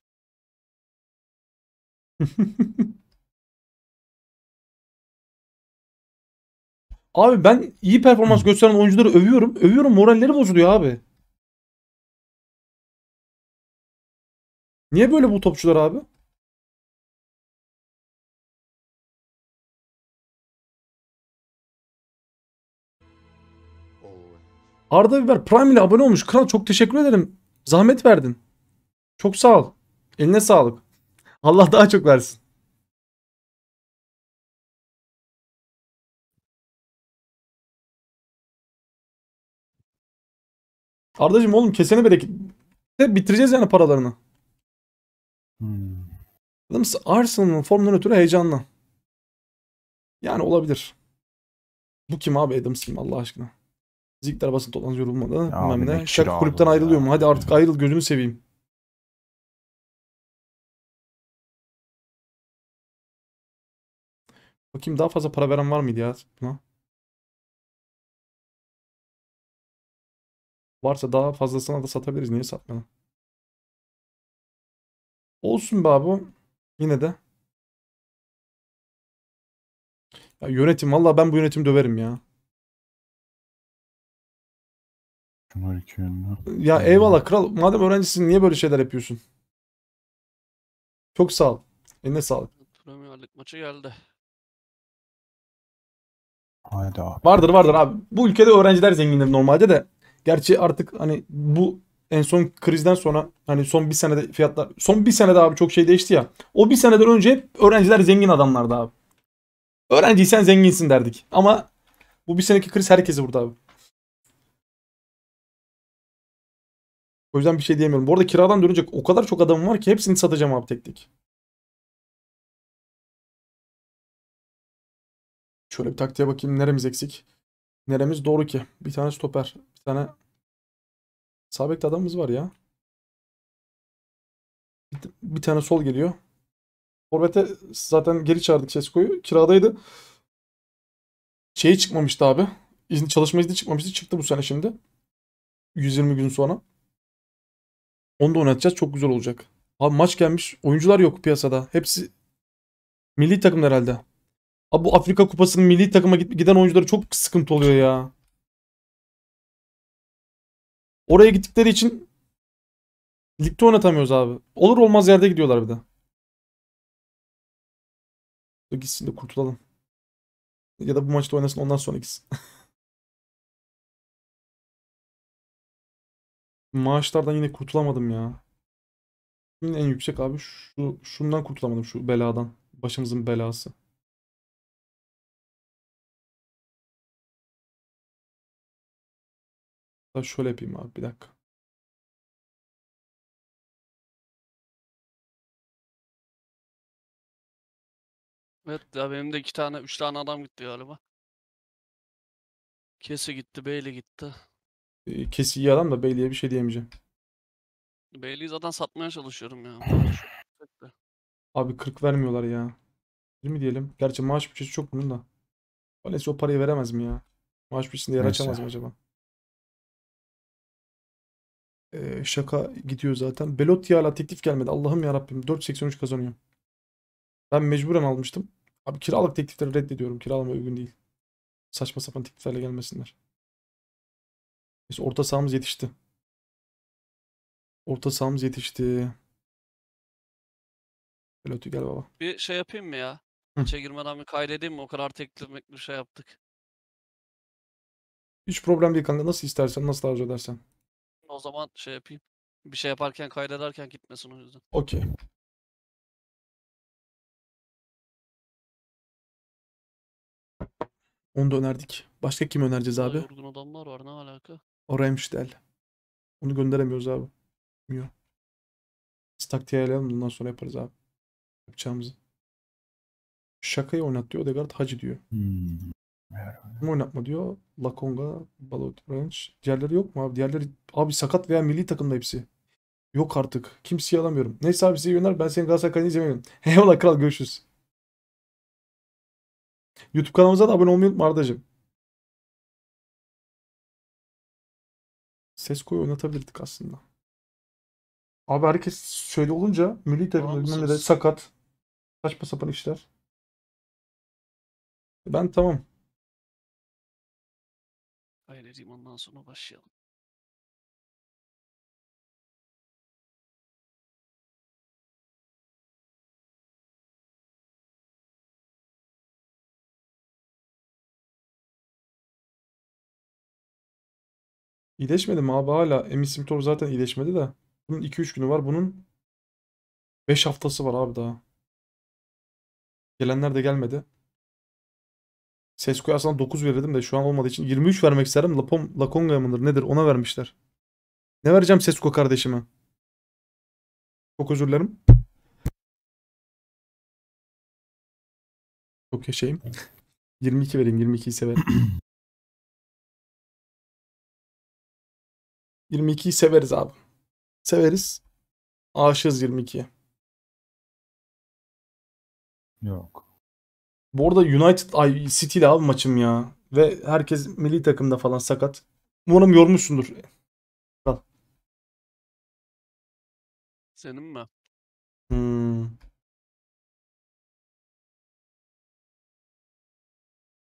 Abi ben iyi performans gösteren oyuncuları övüyorum. Övüyorum moralleri bozuluyor abi. Niye böyle bu topçular abi? Arda Biber Prime ile abone olmuş. Kral çok teşekkür ederim. Zahmet verdin. Çok sağ ol. Eline sağlık. Allah daha çok versin. Ardacığım oğlum kesene bereket. Bitireceğiz yani paralarını. Hmm. Arsenal'ın formundan ötürü heyecanlı. Yani olabilir. Bu kim abi Adams kim Allah aşkına. Zikler basın toplantısı yorulmadı. Bilmem ne. Şaka kulüpten ayrılıyor mu? Hadi artık ayrıl gözünü seveyim. Bakayım daha fazla para veren var mıydı ya buna? Varsa daha fazlasına da satabiliriz. Niye satmayalım? Olsun be abi. Yine de. Ya yönetim. Vallahi ben bu yönetimi döverim ya. Ya eyvallah kral. Madem öğrencisin niye böyle şeyler yapıyorsun? Çok sağ ol. Eline sağlık. Premier Lig maçı geldi. Haydi abi. Vardır vardır abi. Bu ülkede öğrenciler zengindir normalde de. Gerçi artık hani bu en son krizden sonra hani son bir senede fiyatlar son bir senede abi çok şey değişti ya. O bir seneden önce hep öğrenciler zengin adamlardı abi. Öğrenciysen zenginsin derdik. Ama bu bir seneki kriz herkesi vurdu abi. O yüzden bir şey diyemiyorum. Bu arada kiradan dönecek o kadar çok adamım var ki hepsini satacağım abi tek tek. Şöyle bir taktiğe bakayım. Neremiz eksik? Neremiz doğru ki? Bir tane stoper. Bir tane sağ bekte adamımız var ya. Bir tane sol geliyor. Forvet'e zaten geri çağırdık Sesko'yu. Kiradaydı. Şeyi çıkmamıştı abi. İzni, çalışma izni çıkmamıştı. Çıktı bu sene şimdi. yüz yirmi gün sonra. Onu da oynatacağız. Çok güzel olacak. Abi maç gelmiş. Oyuncular yok piyasada. Hepsi milli takım herhalde. Abi bu Afrika Kupası'nın milli takıma giden oyuncuları çok sıkıntı oluyor ya. Oraya gittikleri için ligde oynatamıyoruz abi. Olur olmaz yerde gidiyorlar bir de. Da gitsin de kurtulalım. Ya da bu maçta oynasın, ondan sonra gitsin. Maaşlardan yine kurtulamadım ya. Şimdi en yüksek abi şu, şundan kurtulamadım, şu beladan. Başımızın belası. Da şöyle yapayım abi, bir dakika. Evet ya, benim de iki tane, üç tane adam gitti galiba. Kesi gitti, Bailey gitti. Kesi iyi adam da Bailey'e bir şey diyemeyeceğim. Bailey'i zaten satmaya çalışıyorum ya. Abi kırk vermiyorlar ya. yirmi diyelim. Gerçi maaş bütçesi çok bunun da. Valencia o parayı veremez mi ya? Maaş bütçesinde yer açamaz mı acaba? Ee, şaka gidiyor zaten. Belotti hala teklif gelmedi. Allah'ım yarabbim. dört seksen üç kazanıyor. Ben mecburen almıştım. Abi kiralık teklifleri reddediyorum. Kiralama uygun değil. Saçma sapan tekliflerle gelmesinler. Neyse, orta sahamız yetişti. Orta sahamız yetişti. Belotti gel baba. Bir şey yapayım mı ya? İçe girmeden bir kaydedeyim mi? O kadar teklif bir şey yaptık. Hiç problem değil kanka. Nasıl istersen, nasıl arzu edersen. O zaman şey yapayım. Bir şey yaparken, kaydederken gitmesin o yüzden. Okey. Onu da önerdik. Başka kim önereceğiz abi? Yorgun adamlar var, ne alaka? O Remştel. Onu gönderemiyoruz abi. Bilmiyorum. Biz taktiği ayarlayalım, bundan sonra yaparız abi. Yapacağımızı. Şakayı oynat diyor. Odegaard Hacı diyor. Hmm. Kim oynatma diyor. Lakonga, Balogun, diğerleri yok mu abi? Diğerleri abi sakat veya milli takımda hepsi. Yok artık. Kimseyi alamıyorum. Neyse abi, size iyi günler. Ben senin Galatasaray kanalını izlemiyorum. Eyvallah kral, görüşürüz. YouTube kanalımıza da abone olmayı unutma Arda'cığım. Sesko'yu oynatabilirdik aslında. Abi herkes şöyle olunca milli takımda de sakat. Saçma sapan işler. Ben tamam. Hayır, ondan sonra başlayalım. İyileşmedi mi abi hala? Emin Simtor zaten iyileşmedi de. Bunun iki üç günü var. Bunun beş haftası var abi daha. Gelenler de gelmedi. Sesko'ya aslında dokuz verirdim de şu an olmadığı için yirmi üç vermek isterim. Lapom, Lakonga'ya mıdır nedir ona vermişler. Ne vereceğim Sesko kardeşime? Çok özür dilerim. Çok yaşayayım. yirmi iki vereyim. yirmi ikiyi severim. yirmi ikiyi severiz abi. Severiz. Aşığız yirmi ikiye. Yok. Bu arada United, ay City ile abi maçım ya. Ve herkes milli takımda falan sakat. Umarım yormuşsundur. Al. Senin mi? Hmm.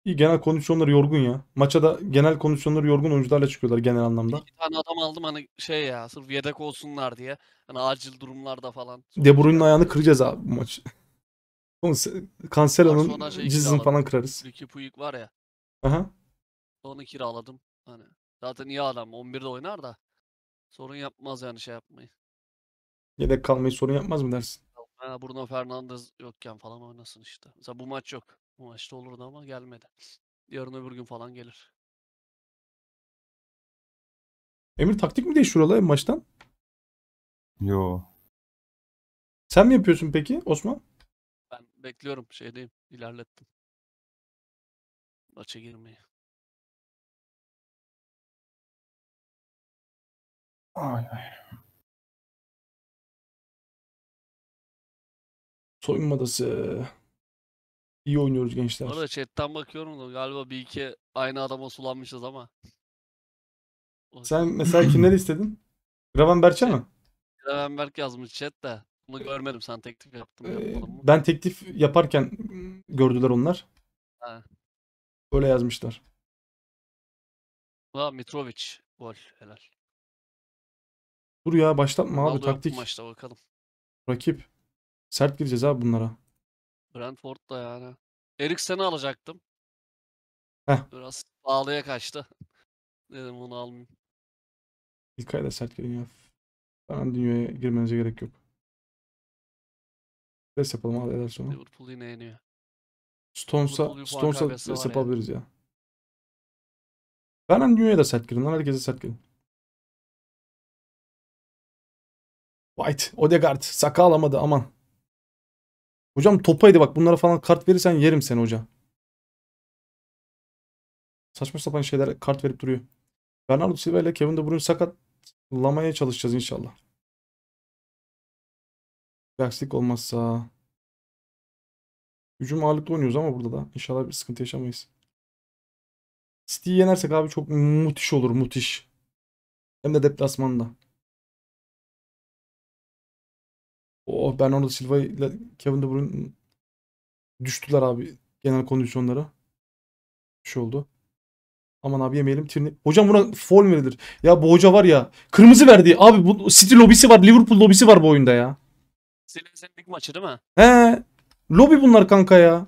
İyi, genel kondisyonları yorgun ya. Maça da genel kondisyonları yorgun oyuncularla çıkıyorlar genel anlamda. İki tane adam aldım hani şey ya, sırf yedek olsunlar diye. Hani acil durumlarda falan. De Bruyne'nin ayağını kıracağız abi bu maçı. Cancelo'nun şey cizini falan kırarız. Ricky Puig var ya. Aha. Onu kiraladım. Hani zaten iyi adam. on birde oynar da. Sorun yapmaz yani şey yapmayı. Yedek kalmayı sorun yapmaz mı dersin? Ha, Bruno Fernandes yokken falan oynasın işte. Mesela bu maç yok. Bu maçta olurdu ama gelmedi. Yarın öbür gün falan gelir. Emir taktik mi değişiyor olay maçtan? Yo. Sen mi yapıyorsun peki Osman? Ben bekliyorum, şeydeyim, ilerlettim. Maça girmeyi. Ay ay. Soyunma odası. İyi oynuyoruz gençler. Orada chatten bakıyorum da galiba bir iki aynı adama sulanmışız ama. Sen mesela kimleri istedin? Gravenberch'e mi? Gravenberch yazmış chatte. Bunu görmedim, sen teklif yaptın mı, ee, yapmadın mı? Ben teklif yaparken gördüler onlar. Ha. Öyle yazmışlar. Ha, Mitrovic gol, helal. Dur ya, başlatma abi, taktik. Maçta bakalım. Rakip. Sert gireceğiz abi bunlara. Brentford'da yani. Eriksen'i alacaktım. Heh. Biraz pahalıya kaçtı. Dedim onu almayayım. İlk ayda sert gelin ya. Falan dünyaya girmenize gerek yok. Rest yapalım abi eder sonra. Liverpool yine yeniyor. Stones'a Stones'a rest yapabiliriz ya. Falan dünyaya da sert girin lan. Herkese sert girin. White. Odegaard. Saka alamadı aman. Hocam topaydı bak. Bunlara falan kart verirsen yerim seni hoca. Saçma sapan şeyler kart verip duruyor. Bernardo Silva ile Kevin De Bruyne sakatlamaya çalışacağız inşallah. Bir aksilik olmazsa. Hücum ağırlıklı oynuyoruz ama burada da inşallah bir sıkıntı yaşamayız. City'yi yenersek abi çok müthiş olur, müthiş. Hem de deplasmanda. Oh, Bernardo Silva ile Kevin De Bruyne düştüler abi genel kondisyonlara. Bir şey oldu. Aman abi yemeyelim. Tirni... Hocam buna foul verilir. Ya bu hoca var ya. Kırmızı verdi. Abi bu City lobisi var. Liverpool lobisi var bu oyunda ya. Senin lig maçı değil mi? He. Lobi bunlar kanka ya.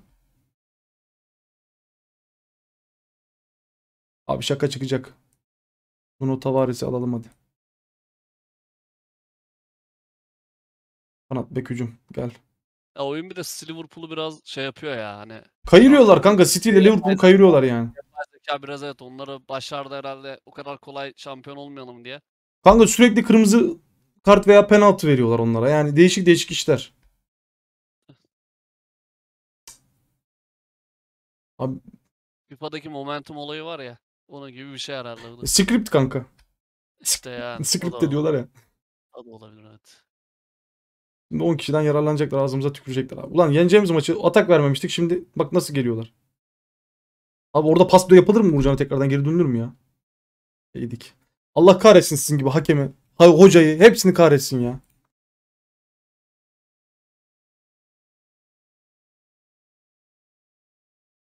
Abi şaka çıkacak. Bunu Tavares'i alalım hadi. Kanat bek hücum. Gel. Ya oyun bir de Liverpool'u biraz şey yapıyor ya hani. Kayırıyorlar kanka. City ile Liverpool'u kayırıyorlar yani. Ya biraz evet onları başardı herhalde o kadar kolay şampiyon olmayalım diye. Kanka sürekli kırmızı kart veya penaltı veriyorlar onlara. Yani değişik değişik işler. Abi. F I F A'daki momentum olayı var ya. Onun gibi bir şey herhalde. Script kanka. İşte yani. Script de diyorlar ya. O da olabilir evet. Şimdi on kişiden yararlanacaklar. Ağzımıza tükürecekler abi. Ulan yeneceğimiz maçı atak vermemiştik. Şimdi bak nasıl geliyorlar. Abi orada pas yapılır mı Uğurcan'a tekrardan geri dönülür mü ya? Yedik. Allah kahretsin sizin gibi hakemi, hocayı, hepsini kahretsin ya.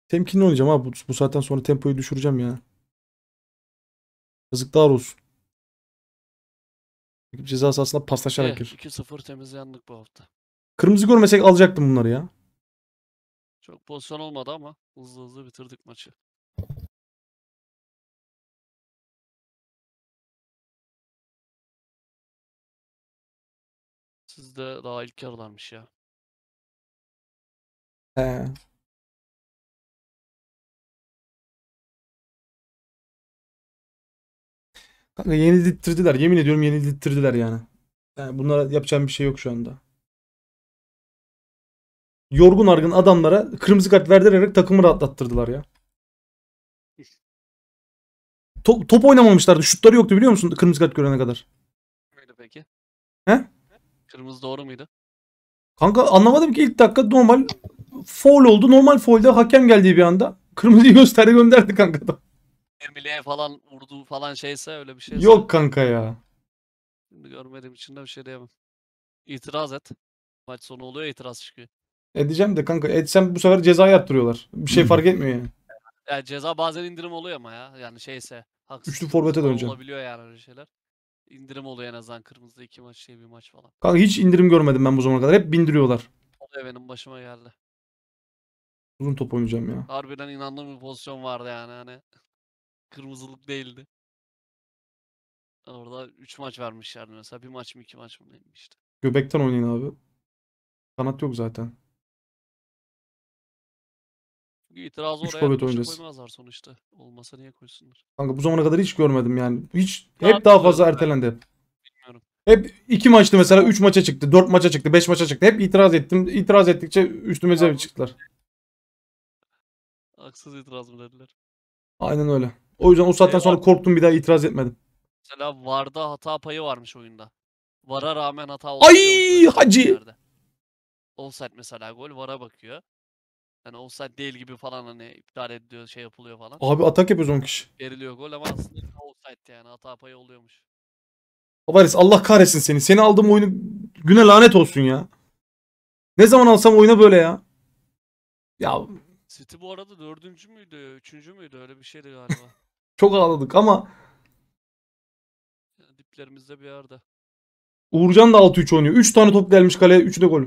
Temkinli oynayacağım abi. Bu, bu saatten sonra tempoyu düşüreceğim ya. Yazıklar olsun. Ceza sahasında paslaşarak gir. iki sıfır temizlendik bu hafta. Kırmızı görmesek alacaktım bunları ya. Çok pozisyon olmadı ama hızlı hızlı bitirdik maçı. Sizde daha ilk yarılarmış ya. He. Kanka yenildirttirdiler. Yemin ediyorum yenildirttirdiler yani. Yani bunlara yapacağım bir şey yok şu anda. Yorgun argın adamlara kırmızı kart verdirerek takımı rahatlattırdılar ya. Top, top oynamamışlardı. Şutları yoktu biliyor musun kırmızı kart görene kadar. Öyle peki. He? Kırmızı doğru muydu? Kanka anlamadım ki ilk dakika normal foul oldu. Normal foul'da hakem geldiği bir anda kırmızıyı gösterdi gönderdi kanka da. Emre'ye falan vurduğu falan şeyse öyle bir şey. Yok kanka ya. Şimdi görmediğim için de bir şey diyemem. İtiraz et. Maç sonu oluyor itiraz çıkıyor. Edeceğim de kanka etsem bu sefer ceza yaptırıyorlar. Bir şey fark etmiyor yani. Yani ceza bazen indirim oluyor ama ya. Yani şeyse. Üçlü forvete döneceğim. Olabiliyor yani öyle şeyler. İndirim oluyor en azından kırmızı iki maç şey bir maç falan. Kanka hiç indirim görmedim ben bu zamana kadar. Hep bindiriyorlar. Oluyor benim başıma geldi. Uzun top oynayacağım ya. Harbiden inandığım bir pozisyon vardı yani. Hani kırmızılık değildi. Orada üç maç vermişlerdi mesela. Bir maç mı iki maç mı işte. Göbekten oynayın abi. Kanat yok zaten. İtirazı oraya koymazlar sonuçta. Olmasa niye koysunlar? Kanka bu zamana kadar hiç görmedim yani. Hiç ya hep daha fazla ertelendi. Hep. Bilmiyorum. Hep iki maçtı mesela üç maça çıktı, dört maça çıktı, beş maça çıktı. Hep itiraz ettim. İtiraz ettikçe üstümüze ya, çıktılar. Haksız itiraz mı dediler? Aynen öyle. O yüzden o saatten e, sonra korktum bir daha itiraz etmedim. Mesela VAR'da hata payı varmış oyunda. VAR'a rağmen hata oldu. Ay hacı. Offside mesela gol VAR'a bakıyor. Yani offside değil gibi falan hani iptal ediliyor şey yapılıyor falan. Abi atak yapıyoruz on kişi. Veriliyor gol ama aslında offside yani hata payı oluyormuş. Babaris Allah kahretsin seni. Seni aldığım oyunu güne lanet olsun ya. Ne zaman alsam oyuna böyle ya. Ya. City bu arada dördüncü müydü? Üçüncü müydü? Öyle bir şeydi galiba. Çok ağladık ama. Yani diplerimizde bir yerde. Uğurcan da altı üç oynuyor. üç tane top gelmiş kaleye. üçü de gol.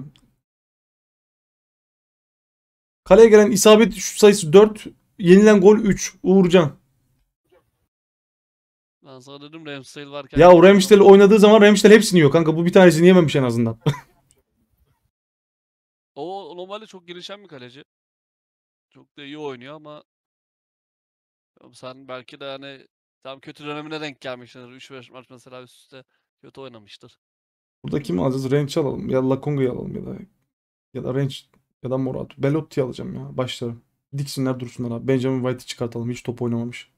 Kaleye gelen isabet şut sayısı dört. Yenilen gol üç. Uğurcan. Ben sana dedim Ramsdale varken. Ya o Remştel oynadığı zaman Remştel hepsini yiyor kanka. Bu bir tanesini yememiş en azından. O normalde çok girişen bir kaleci. Çok da iyi oynuyor ama sen belki de hani tam kötü dönemine denk gelmişsindir. üç beş maç mesela üst üste kötü oynamıştır. Burada kimi alacağız? Renç'i alalım. Ya Lakonga'yı alalım ya da ya da Renç ya da Morat. Belotti'yi alacağım ya. Başlarım. Diksinler dursunlar abi. Benjamin White'i çıkartalım. Hiç top oynamamış.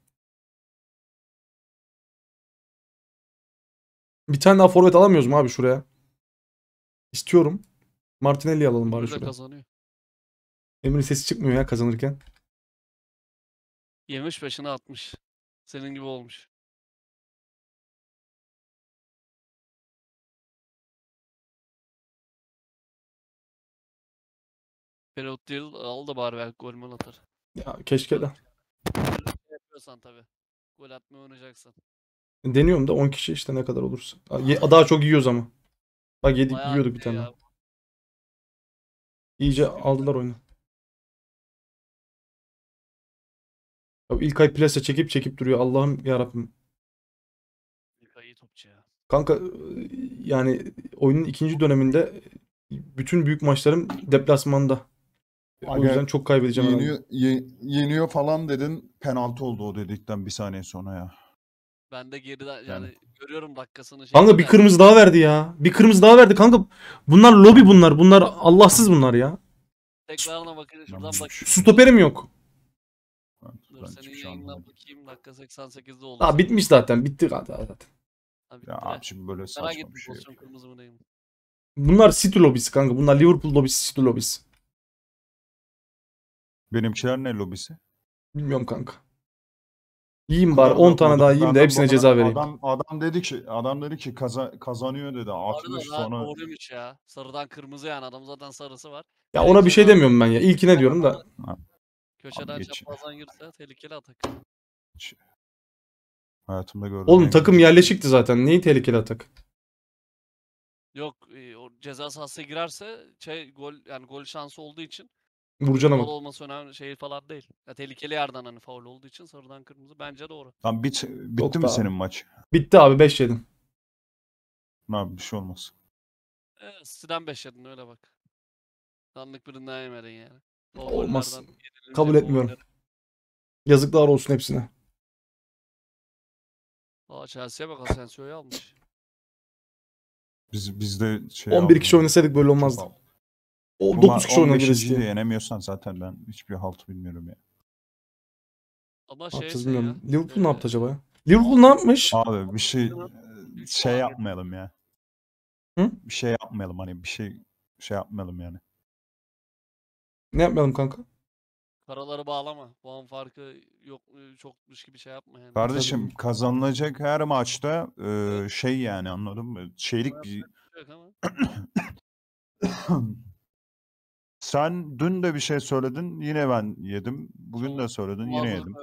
Bir tane daha forvet alamıyoruz mu abi şuraya? İstiyorum. Martinelli'yi alalım bari şuraya. Kazanıyor. Emre'nin sesi çıkmıyor ya kazanırken. Yemiş başına atmış. Senin gibi olmuş. Belotti al da bari belki golümü atar. Ya keşke de. Yapıyorsan tabii. Gol atmayı oynayacaksın. Deniyorum da on kişi işte ne kadar olursa. Daha çok yiyoruz ama. Bak yedik bayağı yiyorduk bir tane. Ya. İyice aldılar oyunu. Ya ilk ay plase çekip çekip duruyor. Allah'ım yarabbim. İlk ay iyi topçu ya. Kanka yani oyunun ikinci döneminde bütün büyük maçlarım deplasmanda. Aga, o yüzden çok kaybedeceğim. Yeniyor, ye, yeniyor falan dedin. Penaltı oldu o dedikten bir saniye sonra ya. Ben de geride yani, yani görüyorum dakikasını. Kanka şey bir kırmızı daha verdi ya. Bir kırmızı daha verdi kanka. Bunlar lobi bunlar. Bunlar Allahsız bunlar ya. Tekrarına bakın şuradan bak. Stoperim yok. Dur senin yayından bakayım. Dakika seksen sekizde oldu. Ha bitmiş zaten. Bitti zaten. Ha, bitti ya abi şimdi böyle saçma bir gitmiş, şey. Olsun, bunlar City lobisi kanka. Bunlar Liverpool lobisi, City lobisi. Benimkiler ne lobisi? Bilmiyorum kanka. Yiyeyim bari on tane daha yiyeyim de hepsine ceza vereyim. Adam adam dedi ki adam dedi ki kaza, kazanıyor dedi. altmış sonra. Doğruymuş ya. Sarıdan kırmızı yani adam zaten sarısı var. Ya ona Belki bir şey var. Demiyorum ben ya. İlkine diyorum da. Ha. Köşeden çaprazdan girse tehlikeli atak. Hiç. Hayatımda gördüm. Oğlum takım gibi. Yerleşikti zaten. Neyi tehlikeli atak? Yok, o ceza sahasına girerse şey gol yani gol şansı olduğu için Uğurcan ama olması önemli şey falan değil. Ya tehlikeli yerden hani faul olduğu için sarıdan kırmızı bence doğru. Tam bit bitti Yok mi abi. Senin maç? Bitti abi beş yedin. Abi bir şey olmaz. Eee City'den beş yedin öyle bak. Sandık birinden yemedin yani. O olmaz. Kabul etmiyorum. Oyunları. Yazıklar olsun hepsine. Aa Chelsea'ye bak Asensio'yu almış. Biz bizde şey on bir kişi oynasaydık böyle olmazdı. O dokuz kişi oynayabiliriz diye. Yenemiyorsan zaten ben hiçbir halt bilmiyorum ya. Ama şey bilmiyorum. Ya, Liverpool e... ne yaptı acaba? Liverpool ne yapmış? Abi bir şey şey yapmayalım ya. Hı? Bir şey yapmayalım hani bir şey şey yapmayalım yani. Ne yapmayalım kanka? Karaları bağlama. Puan farkı yok çokmuş gibi şey yapma yani. Kardeşim kazanılacak her maçta e, evet. Şey yani anladın mı? Şeylik bir Sen dün de bir şey söyledin, yine ben yedim. Bugün de söyledin, yine yedim.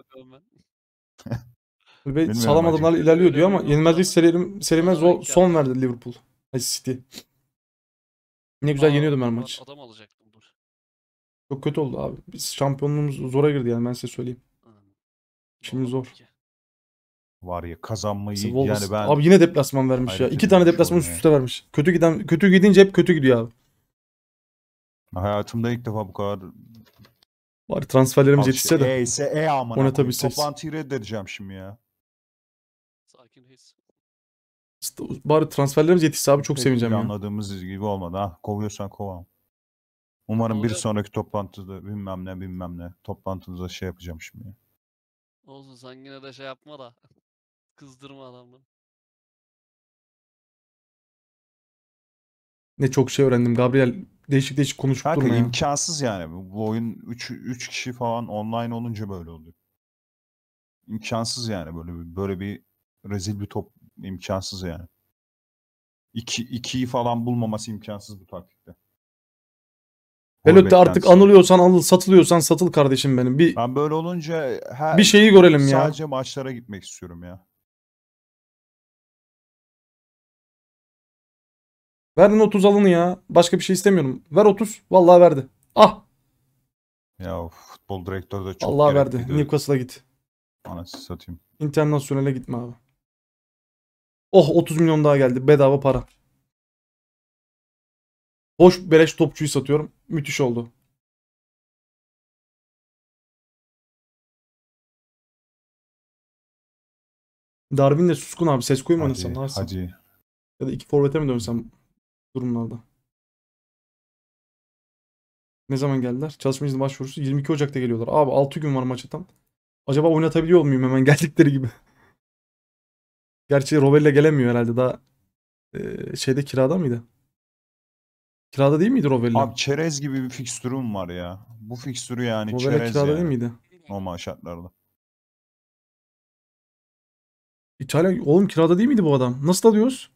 Ve sağlam adımlarla ilerliyor diyor ama yenilmezlik serimiz serime son verdi Liverpool. City. Ne güzel yeniyordum her maç. Adam alacaktım dur. Çok kötü oldu abi. Biz şampiyonluğumuz zora girdi yani ben size söyleyeyim. Şimdi zor. Var ya kazanmayı yani ben. Abi yine deplasman vermiş ya. İki tane deplasman üst üste vermiş. Kötü giden kötü gidince hep kötü gidiyor abi. Hayatımda ilk defa bu kadar var transferlerimiz yetişse de. Eyse e aman. Ona tabii toplantıyı reddedeceğim şimdi ya. Sakin his. Bari transferlerimiz yetişse abi çok Peki, sevineceğim. Anladığımız ya. Gibi olmadı ha. Kovuyorsan kovam. Umarım Olur. bir sonraki toplantıda bilmem ne bilmem ne toplantınıza şey yapacağım şimdi. Olsun sen yine de şey yapma da kızdırma adamı. Ne çok şey öğrendim Gabriel. Değişik değişik konuşup durma ya. İmkansız yani. Bu oyun üç kişi falan online olunca böyle oluyor. İmkansız yani. Böyle bir, böyle bir rezil bir top imkansız yani. ikiyi falan bulmaması imkansız bu taktikte. Belotti artık anılıyorsan anıl, satılıyorsan satıl kardeşim benim. Bir, ben böyle olunca her bir şeyi görelim sadece ya. Sadece maçlara gitmek istiyorum ya. Verdin otuz alını ya. Başka bir şey istemiyorum. Ver otuz. Vallahi verdi. Ah. Ya futbol direktörü de çok Allah verdi. Newcastle'a git. Anasını satayım. İnternasyonel'e gitme abi. Oh, otuz milyon daha geldi. Bedava para. Boş beleş topçuyu satıyorum. Müthiş oldu. Darwin de suskun abi. Ses koyma anasını. Hadi, hadi. Ya da iki forvete mi dönsem durumlarda? Ne zaman geldiler? Çalışma izni başvurusu yirmi iki Ocak'ta geliyorlar. Abi altı gün var maça tam. Acaba oynatabiliyor muyum hemen geldikleri gibi? Gerçi Rovella gelemiyor herhalde daha e, şeyde kirada mıydı? Kirada değil miydi Rovella? Abi çerez gibi bir fikstürüm var ya. Bu fikstürü yani Rovella çerez kirada yani. Değil miydi? Normal şartlarda. İtalya oğlum kirada değil miydi bu adam? Nasıl alıyoruz?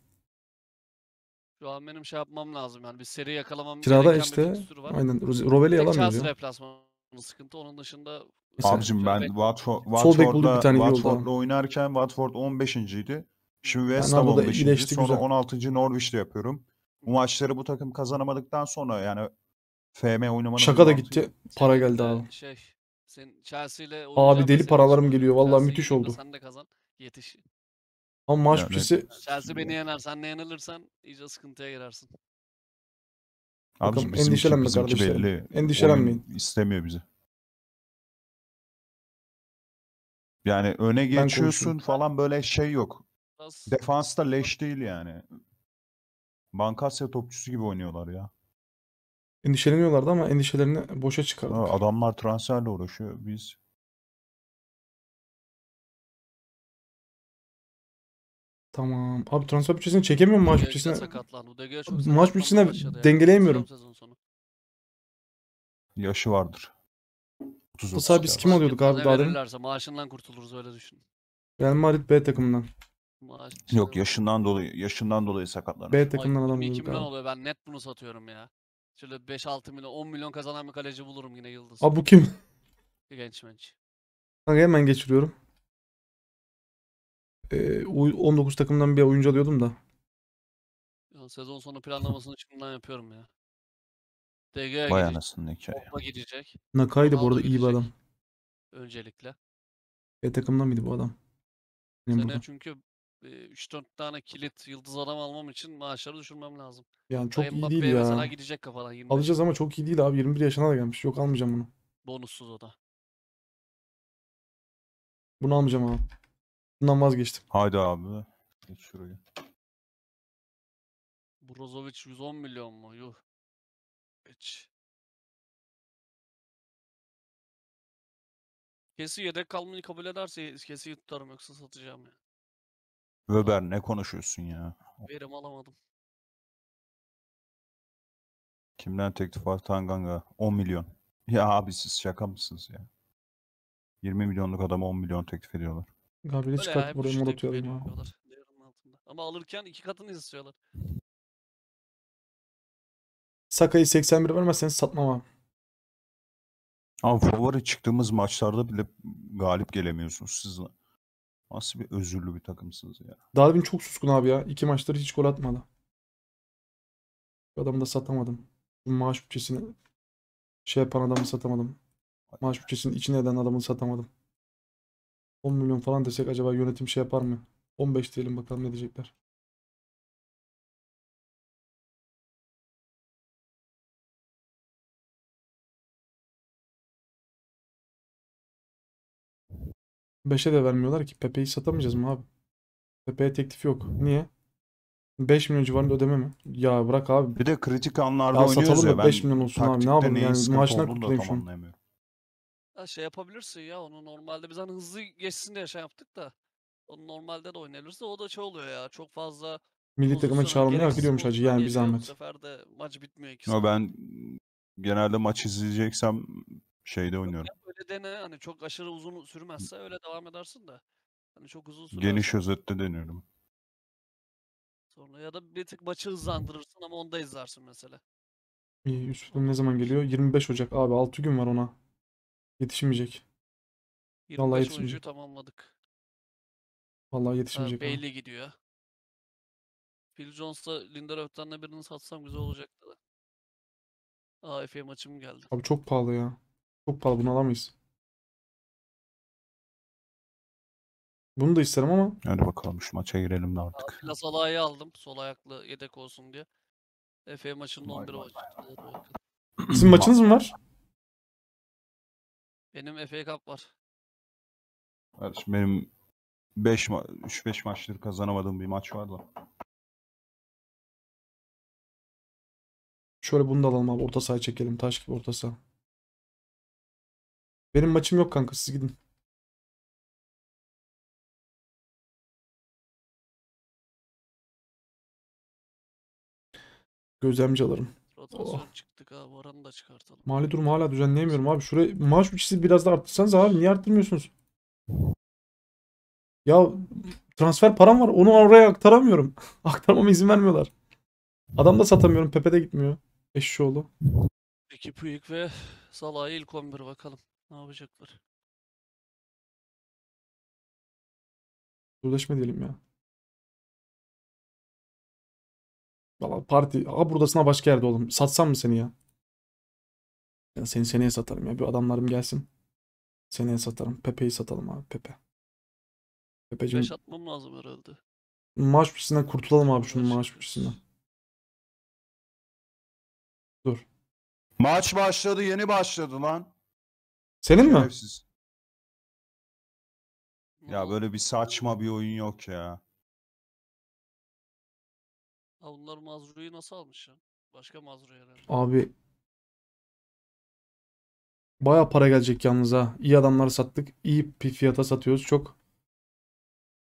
Şu an benim şey yapmam lazım yani bir seri yakalamam gereken bir fikstürü var. Kirada işte. Aynen. Rovella'yı alamıyor. Chelsea replasmanı sıkıntı. Onun dışında abicim ben Watford'da Watford'da oynarken Watford on beşinciydi. Şimdi West Ham on beşinci. Sonra güzel. on altıncı Norwich'te yapıyorum. Bu maçları bu takım kazanamadıktan sonra yani F M oynamanın şaka da gitti. Altı. Para geldi abi. Şey, sen Chelsea ile abi deli paralarım geliyor. Vallahi müthiş oldu. Sen de kazan. Yetiş. Ama maaş yani, presi Chelsea beni yener. Sen ne yenilirsen iyice sıkıntıya girersin. Abicim endişelenme kardeşlerim. Endişelenmeyin. İstemiyor bizi. Yani öne geçiyorsun falan böyle şey yok. Defansta leş değil yani. Bankasya topçusu gibi oynuyorlar ya. Endişeleniyorlardı ama endişelerini boşa çıkardık. Ha, adamlar transferle uğraşıyor biz. Tamam. Abi transfer bütçesini çekemiyorum maaş bütçesine. Maaş bütçesine dengeleyemiyorum. Yaşı vardır. Mesela biz kim alıyorduk abi daha demin? Maaşından kurtuluruz öyle düşün. Real Madrid B takımından. Maaşından yok yaşından dolayı yaşından dolayı sakatlanır. B takımından alamıyorduk abi. iki milyon oluyor ben net bunu satıyorum ya. Şöyle beş altı milyon on milyon kazanan bir kaleci bulurum yine yıldız. Abi bu kim? Genç menç. Hemen geçiriyorum. Ee, on dokuz takımdan bir oyuncu alıyordum da. Ya, sezon sonu planlamasını şimdiden yapıyorum ya. Bayern aslında hikaye. Nakay'dı bu arada iyi bir adam. Öncelikle. E takımdan mıydı bu adam? Sene çünkü üç dört tane kilit yıldız adam almam için maaşları düşürmem lazım. Yani çok Mbappé iyi değil ya. Mesela gidecek kafadan. yirmi beş. Alacağız ama çok iyi değil abi. yirmi bir yaşına da gelmiş. Yok almayacağım bunu. Bonussuz o da. Bunu almayacağım abi. Bundan vazgeçtim. Haydi abi. Geç şuraya. Brozovic yüz on milyon mu? Yuh. Kesi yedek kalmayı kabul ederse kesiyi tutarım yoksa satacağım ya. Weber ne konuşuyorsun ya? Verim alamadım. Kimden teklif var? Tanganga on milyon. Ya abi siz şaka mısınız ya? yirmi milyonluk adama on milyon teklif ediyorlar. Gabriel'i çıkart buraya mor atıyorum ya. Ama alırken iki katını istiyorlar. Saka'yı seksen bir vermezseniz satmam abi. Abi favori çıktığımız maçlarda bile galip gelemiyorsunuz siz. Nasıl bir özürlü bir takımsınız ya. Darwin çok suskun abi ya. İki maçları hiç gol atmadı. Adamı da satamadım. Maaş bütçesini şey yapan adamı satamadım. Maaş bütçesinin içine eden adamı satamadım. on milyon falan desek acaba yönetim şey yapar mı? on beş diyelim bakalım ne diyecekler. beşe de vermiyorlar ki. Pepe'yi satamayacağız mı abi? Pepe'ye teklif yok. Niye? beş milyon civarında ödeme mi? Ya bırak abi. Bir de kritik anlarda ya oynuyoruz ya. Ben beş milyon olsun abi. Ne yapalım yani? Maaşına kurtulayım şunu. Ya şey yapabilirsin ya. Onu normalde biz hani hızlı geçsin diye şey yaptık da. Onu normalde de oynanırsa o da şey oluyor ya. Çok fazla milli takıma çağırmayı hak ediyormuş hacı. Yani bir zahmet. Bu sefer de maç bitmiyor ikisi. No, ben genelde maç izleyeceksem şeyde oynuyorum. Öyle dene hani çok aşırı uzun sürmezse öyle devam edersin de. Hani çok uzun sürmezse. Geniş özette deniyorum. Sonra ya da bir tık maçı hızlandırırsın ama onda izlersin mesela. İyi, Yusuf'un ne zaman geliyor? yirmi beş Ocak abi altı gün var ona. Yetişmeyecek. Vallahi yetişmeyecek. Tamamladık. Vallahi yetişmeyecek. Ha, Bailey gidiyor. Phil Jones'la Lindelöf'ten birini satsam güzel olacaktı da. A F A maçım geldi. Abi çok pahalı ya. Çok pahalı, bunu alamayız. Bunu da isterim ama. Hadi bakalım şu maça girelim de artık. Biraz alayı aldım. Sol ayaklı yedek olsun diye. Efe maçının on biri olacak. Sizin maçınız mı var? Benim F A Cup var. Kardeşim benim üç beş maçtır kazanamadığım bir maç var da. Şöyle bunu da alalım abi. Orta sahaya çekelim. Taş gibi orta saha. Benim maçım yok kanka. Siz gidin. Gözlemci alırım. Rotasyon oh. Çıktık abi. Oranı da çıkartalım. Mali durumu hala düzenleyemiyorum abi. Şuraya maaş bütçesi biraz da arttırsanız abi. Niye arttırmıyorsunuz? Ya transfer param var. Onu oraya aktaramıyorum. Aktarmama izin vermiyorlar. Adam da satamıyorum. Pepe de gitmiyor. Eşşoğlu. Peki Puyik ve Salah'ı ilk on bir bakalım. Ne yapacaklar? Sözleşme diyelim ya. Valla parti. Aa buradasına başka yerde oğlum. Satsam mı seni ya? Ya seni seneye satarım ya. Bir adamlarım gelsin. Seneye satarım. Pepe'yi satalım abi. Pepe. Pepe'cim. beş atmam lazım herhalde. Maaş bütçesinden kurtulalım abi şunun maaş bütçesinden. Dur. Maç başladı. Yeni başladı lan. Senin mi? Ya böyle bir saçma bir oyun yok ya. Ha bunlar Mazru'yu nasıl almış ya? Başka Mazru herhalde. Abi. Baya para gelecek yalnız ha. İyi adamları sattık. İyi bir fiyata satıyoruz. Çok.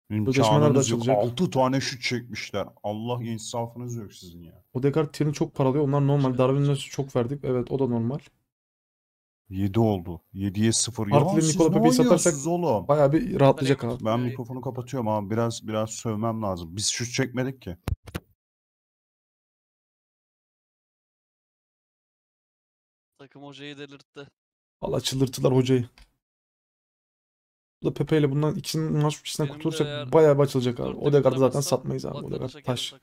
İmkanınız yok. altı tane şut çekmişler. Allah insafınız yok sizin ya. Odegaard tirini çok paralıyor. Onlar normal. Şey Darwin'e çok verdik. Evet o da normal. yedi oldu. yediye sıfır. Artık Nikola Pepe'yi satarsak oğlum? Bayağı bir rahatlayacak abi. Ben mikrofonu kapatıyorum abi. Biraz biraz sövmem lazım. Biz şut çekmedik ki. Takım hocayı delirtti. Valla çıldırttılar hocayı. Bu da Pepe ile bundan ikisinin maç bütçesinden kurtulursak bayağı bir açılacak abi. Odegaard'ı zaten satmayız abi. Odegaard taş.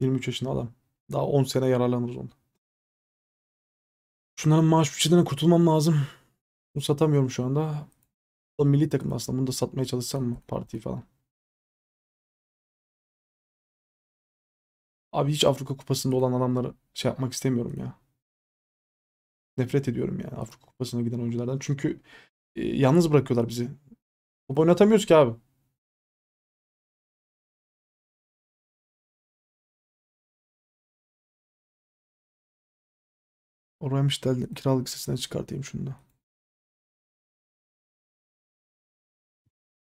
yirmi üç yaşında adam. Daha on sene yararlanırız ondan. Şunların maaş bütçesinden kurtulmam lazım. Bunu satamıyorum şu anda. O milli takım aslında. Bunu da satmaya çalışsam mı? Partiyi falan. Abi hiç Afrika Kupası'nda olan adamları şey yapmak istemiyorum ya. Nefret ediyorum yani Afrika Kupası'na giden oyunculardan. Çünkü e, yalnız bırakıyorlar bizi. Top oynatamıyoruz ki abi. O Remştel kiralık sesine çıkartayım şunu da.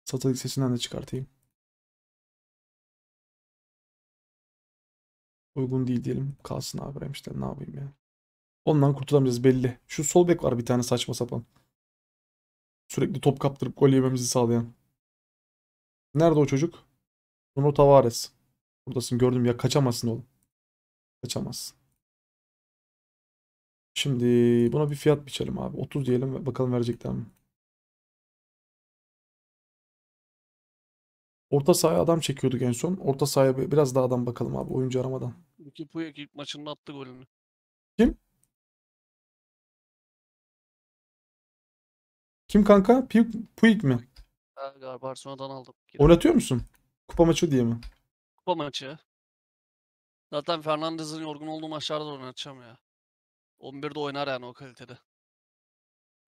Satılık sesinden de çıkartayım. Uygun değil diyelim. Kalsın abi Remştel, ne yapayım ya. Ondan kurtulamayacağız belli. Şu sol bek var bir tane saçma sapan. Sürekli top kaptırıp gol yememizi sağlayan. Nerede o çocuk? Nuno Tavares. Buradasın gördüm ya, kaçamazsın oğlum. Kaçamazsın. Şimdi buna bir fiyat biçelim abi. otuz diyelim ve bakalım verecekler mi? Orta sahaya adam çekiyorduk en son. Orta sahaya biraz daha adam bakalım abi oyuncu aramadan. İki Puyek ilk maçında attı golünü. Kim? Kim kanka? Puyik mi? Ha galiba Barcelona'dan aldım. Oynatıyor musun? Kupa maçı diye mi? Kupa maçı. Zaten Fernandez'in yorgun olduğu maçlarda oynatacağım ya. on birde oynar yani o kalitede.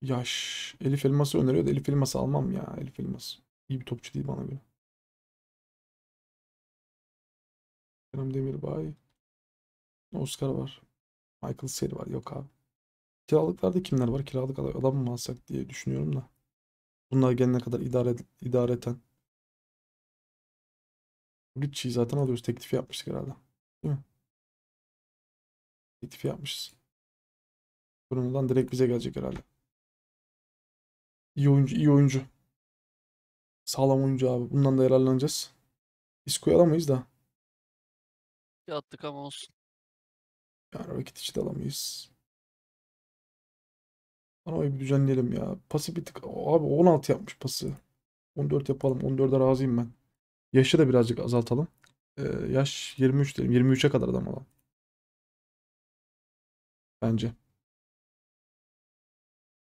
Yaş. Elif Elmas'ı öneriyor da Elif Elmas'ı almam ya. Elif Elmas. İyi bir topçu değil bana göre. Kerem Demirbay. Oscar var. Michael Seri var. Yok abi. Kiralıklarda kimler var? Kiralık adam mı alsak diye düşünüyorum da. Bunlar gelene kadar idare, idareten. Ritchie'yi zaten alıyoruz. Teklifi yapmıştık herhalde. Değil mi? Teklifi yapmışız. Buradan direkt bize gelecek herhalde. İyi oyuncu, iyi oyuncu. Sağlam oyuncu abi. Bundan da yararlanacağız. İsko'yu alamayız da. Yattık ama olsun. Yani vakit içi de alamayız. Arabayı bir düzenleyelim ya. Pası bir tık. Abi on altı yapmış pası. on dört yapalım. on dörde razıyım ben. Yaşı da birazcık azaltalım. Ee, yaş yirmi üç diyelim. yirmi üçe kadar adam alalım. Bence.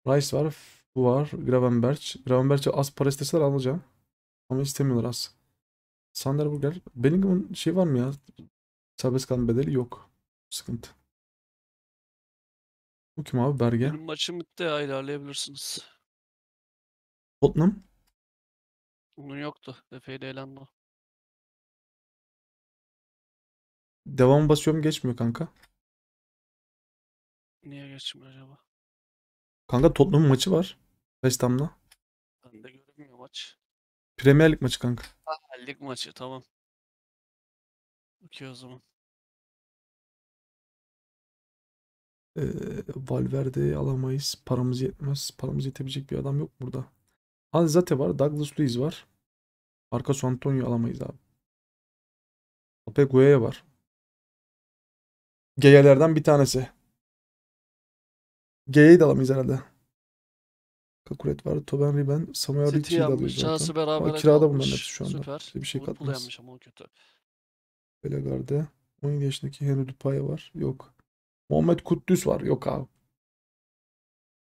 Rice var. Bu var. Gravenberch. Gravenberch'e az para isteseler alacağım. Ama istemiyorlar az. Sanderburger. Bellingham'ın şey var mı ya? Serbest kalan bedeli yok. Sıkıntı. Bu kim abi? Berge. Maçı müddeye ilerleyebilirsiniz. Tottenham? Bunun yoktu. Defe'yi de eğlenme. Devam basıyorum, geçmiyor kanka. Niye geçmiyor acaba? Kanka Tottenham'ın maçı var. West Ham'la. Ben de görünmüyor maç. Premier Lig maçı kanka. Ha, lig maçı tamam. Okey o zaman. Ee, Valverde'yi alamayız. Paramız yetmez. Paramız yetebilecek bir adam yok burada. Alzate var. Douglas Luiz var. Marcos Antonio alamayız abi. Apegueye var. Geyelerden bir tanesi. Geye'yi de alamayız herhalde. Kakuret var. Toben Riben. Samuel Ritchie'yi de alıyoruz zaten. Ama kirada bunların hepsi şu anda. Süper. Bir şey katmaz. Belegar'da. on yedi yaşındaki Henry Dupaya var. Yok. Muhammed Kuddüs var. Yok abi.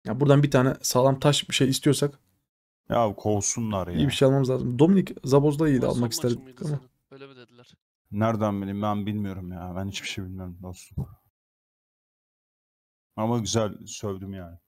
Ya buradan bir tane sağlam taş bir şey istiyorsak. Ya kovsunlar ya. İyi bir şey almamız lazım. Dominik Zaboz'da iyiydi, almak isterdik ama. Öyle mi dediler? Nereden bileyim ben, bilmiyorum ya. Ben hiçbir şey bilmiyorum dostum. Ama güzel sövdüm yani.